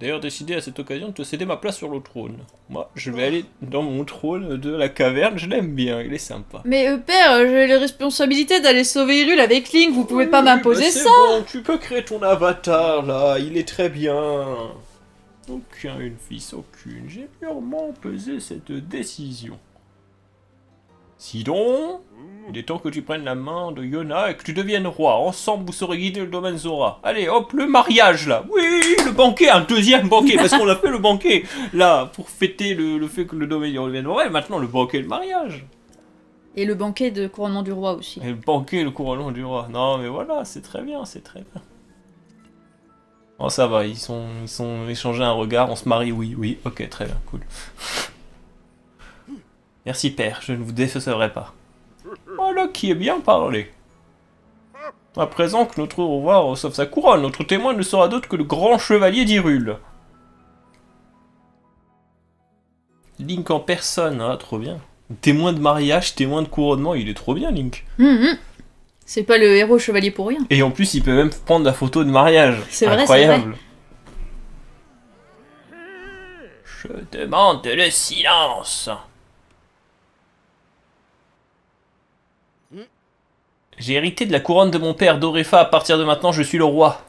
D'ailleurs, décidé à cette occasion de te céder ma place sur le trône. Moi, je vais aller dans mon trône de la caverne, je l'aime bien, il est sympa. Mais euh, père, j'ai les responsabilités d'aller sauver Hyrule avec Link, vous pouvez oui, pas m'imposer bah ça bon, tu peux créer ton avatar, là, il est très bien. Aucune fils, aucune, j'ai purement pesé cette décision. Sidon, il est temps que tu prennes la main de Yona et que tu deviennes roi. Ensemble, vous saurez guider le domaine Zora. Allez, hop, le mariage, là. Oui, le banquet, un deuxième banquet, parce qu'on a fait le banquet, là, pour fêter le, le fait que le domaine devienne roi. Et maintenant, le banquet, le mariage. Et le banquet de couronnement du roi aussi. Et le banquet, le couronnement du roi. Non, mais voilà, c'est très bien, c'est très bien. Oh, ça va, ils sont, ils sont échangés un regard, on se marie, oui, oui. Ok, très bien, cool. Merci père, je ne vous décevrai pas. Voilà qui est bien parlé. À présent que notre roi reçoive sa couronne, notre témoin ne sera d'autre que le grand chevalier d'Hyrule. Link en personne, ah trop bien. Témoin de mariage, témoin de couronnement, il est trop bien Link. Mm-hmm. C'est pas le héros chevalier pour rien. Et en plus il peut même prendre la photo de mariage. C'est vrai, incroyable. Je demande le silence. J'ai hérité de la couronne de mon père, Dorefa. À partir de maintenant, je suis le roi.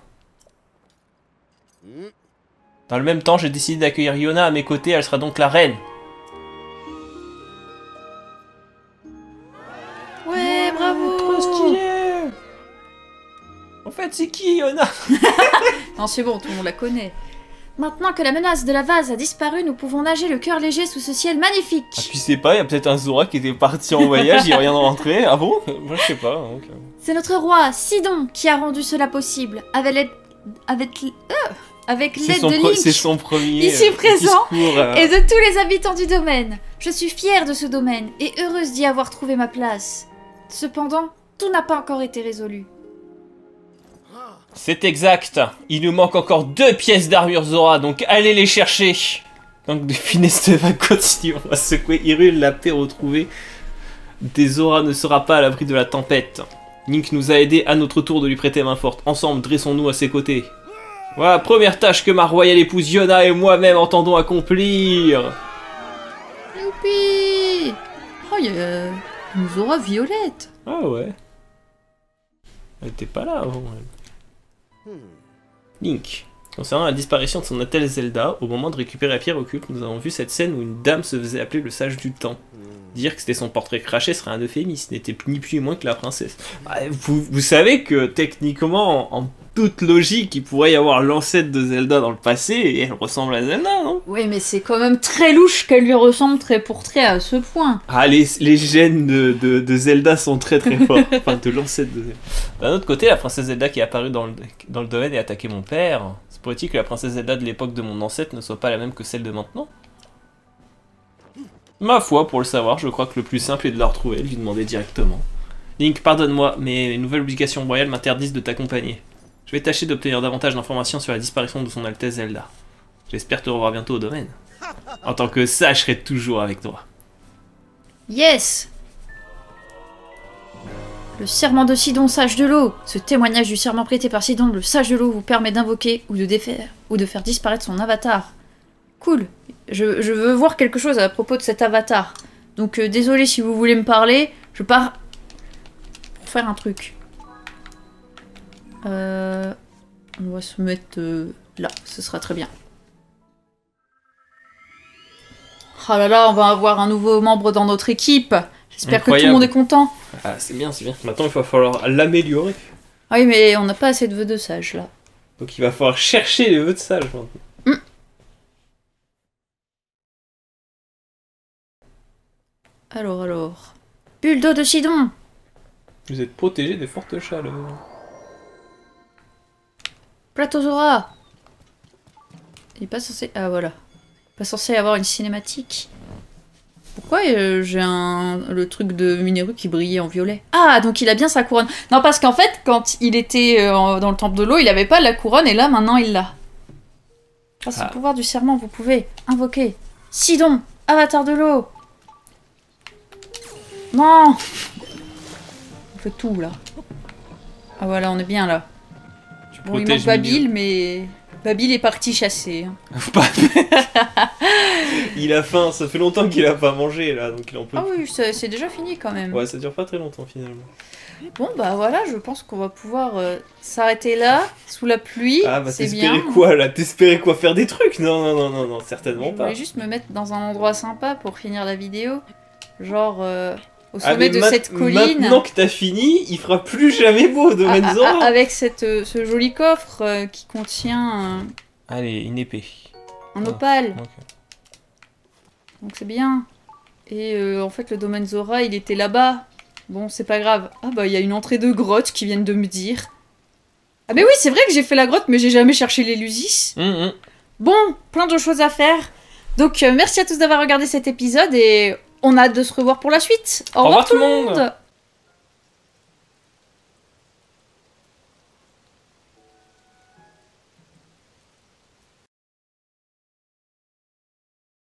Dans le même temps, j'ai décidé d'accueillir Yona à mes côtés. Elle sera donc la reine. Ouais, bravo. Trop stylé. En fait, c'est qui, Yona? Non, c'est bon, tout le monde la connaît. Maintenant que la menace de la vase a disparu, nous pouvons nager le cœur léger sous ce ciel magnifique. Ah, puis c'est pas, il y a peut-être un Zora qui était parti en voyage, il rien de rentrer. Ah bon? Moi je sais pas. Okay. C'est notre roi, Sidon, qui a rendu cela possible. Avec l'aide avec... Euh, avec l'aide de Link. C'est son premier ici euh, présent discours, euh... et de tous les habitants du domaine. Je suis fière de ce domaine et heureuse d'y avoir trouvé ma place. Cependant, tout n'a pas encore été résolu. C'est exact. Il nous manque encore deux pièces d'armure Zora, donc allez les chercher. Donc de finesse va continuer, on va secouer Hyrule, la paix retrouvée des Zora ne sera pas à l'abri de la tempête. Link nous a aidés à notre tour de lui prêter main forte. Ensemble, dressons-nous à ses côtés. Voilà, première tâche que ma royale épouse Yona et moi-même entendons accomplir. Youpi! Oh, il y a une Zora violette. Ah ouais. Elle était pas là avant, elle. Link. Concernant la disparition de son attel Zelda, au moment de récupérer la pierre occulte, nous avons vu cette scène où une dame se faisait appeler le Sage du Temps. Dire que c'était son portrait craché serait un euphémisme, n'était ni plus ni moins que la princesse. Vous, vous savez que techniquement, en toute logique, il pourrait y avoir l'ancêtre de Zelda dans le passé et elle ressemble à Zelda, non? Oui, mais c'est quand même très louche qu'elle lui ressemble trait pour trait à ce point. Ah, les, les gènes de, de, de Zelda sont très très forts. Enfin, de l'ancêtre de Zelda. D'un autre côté, la princesse Zelda qui est apparue dans le, dans le domaine et a attaqué mon père. C'est poétique que la princesse Zelda de l'époque de mon ancêtre ne soit pas la même que celle de maintenant. Ma foi, pour le savoir, je crois que le plus simple est de la retrouver et de lui demander directement. Link, pardonne-moi, mais les nouvelles obligations royales m'interdisent de t'accompagner. Je vais tâcher d'obtenir davantage d'informations sur la disparition de son Altesse Zelda. J'espère te revoir bientôt au domaine. En tant que sage, je serai toujours avec toi. Yes! Le serment de Sidon, sage de l'eau. Ce témoignage du serment prêté par Sidon, le sage de l'eau, vous permet d'invoquer ou de défaire, ou de faire disparaître son avatar. Cool. Je, je veux voir quelque chose à propos de cet avatar. Donc euh, désolé si vous voulez me parler, je pars pour faire un truc. Euh, on va se mettre euh, là, ce sera très bien. Oh là là, on va avoir un nouveau membre dans notre équipe. J'espère que tout le monde est content. Ah, c'est bien, c'est bien. Maintenant, il va falloir l'améliorer. Ah oui, mais on n'a pas assez de vœux de sage là. Donc il va falloir chercher les vœux de sage maintenant. Alors, alors... Bulle d'eau de Sidon! Vous êtes protégé des fortes chaleurs. Plateau Zora! Il est pas censé... Ah, voilà. Pas censé avoir une cinématique. Pourquoi euh, j'ai un... le truc de Mineru qui brillait en violet? Ah, donc il a bien sa couronne. Non, parce qu'en fait, quand il était euh, dans le temple de l'eau, il n'avait pas la couronne, et là, maintenant, il l'a. Grâce ah. au pouvoir du serment, vous pouvez invoquer Sidon, avatar de l'eau. Non. On fait tout, là. Ah voilà, on est bien, là. Tu bon, il manque Babil, mais... Babil est parti chasser. Il a faim, ça fait longtemps qu'il a pas mangé là, donc il en peut. Ah oui, c'est déjà fini quand même. Ouais, ça dure pas très longtemps finalement. Bon bah voilà, je pense qu'on va pouvoir euh, s'arrêter là, sous la pluie. Ah bah t'espérais quoi là? T'espérais quoi? Faire des trucs? Non, non, non, non, non, certainement pas. Je voulais juste me mettre dans un endroit sympa pour finir la vidéo. Genre... Euh... Au sommet ah de cette colline. Maintenant que t'as fini, il fera plus jamais beau de Domaine Zora. Avec cette, ce joli coffre euh, qui contient... Euh, Allez, une épée. Un ah, opale. Okay. Donc c'est bien. Et euh, en fait, le Domaine Zora, il était là-bas. Bon, c'est pas grave. Ah bah, il y a une entrée de grotte qui viennent de me dire. Ah mais oui, c'est vrai que j'ai fait la grotte, mais j'ai jamais cherché l'Élusis. Mmh, mmh. Bon, plein de choses à faire. Donc, euh, merci à tous d'avoir regardé cet épisode et... on a hâte de se revoir pour la suite. Au, Au revoir, revoir tout le monde. monde.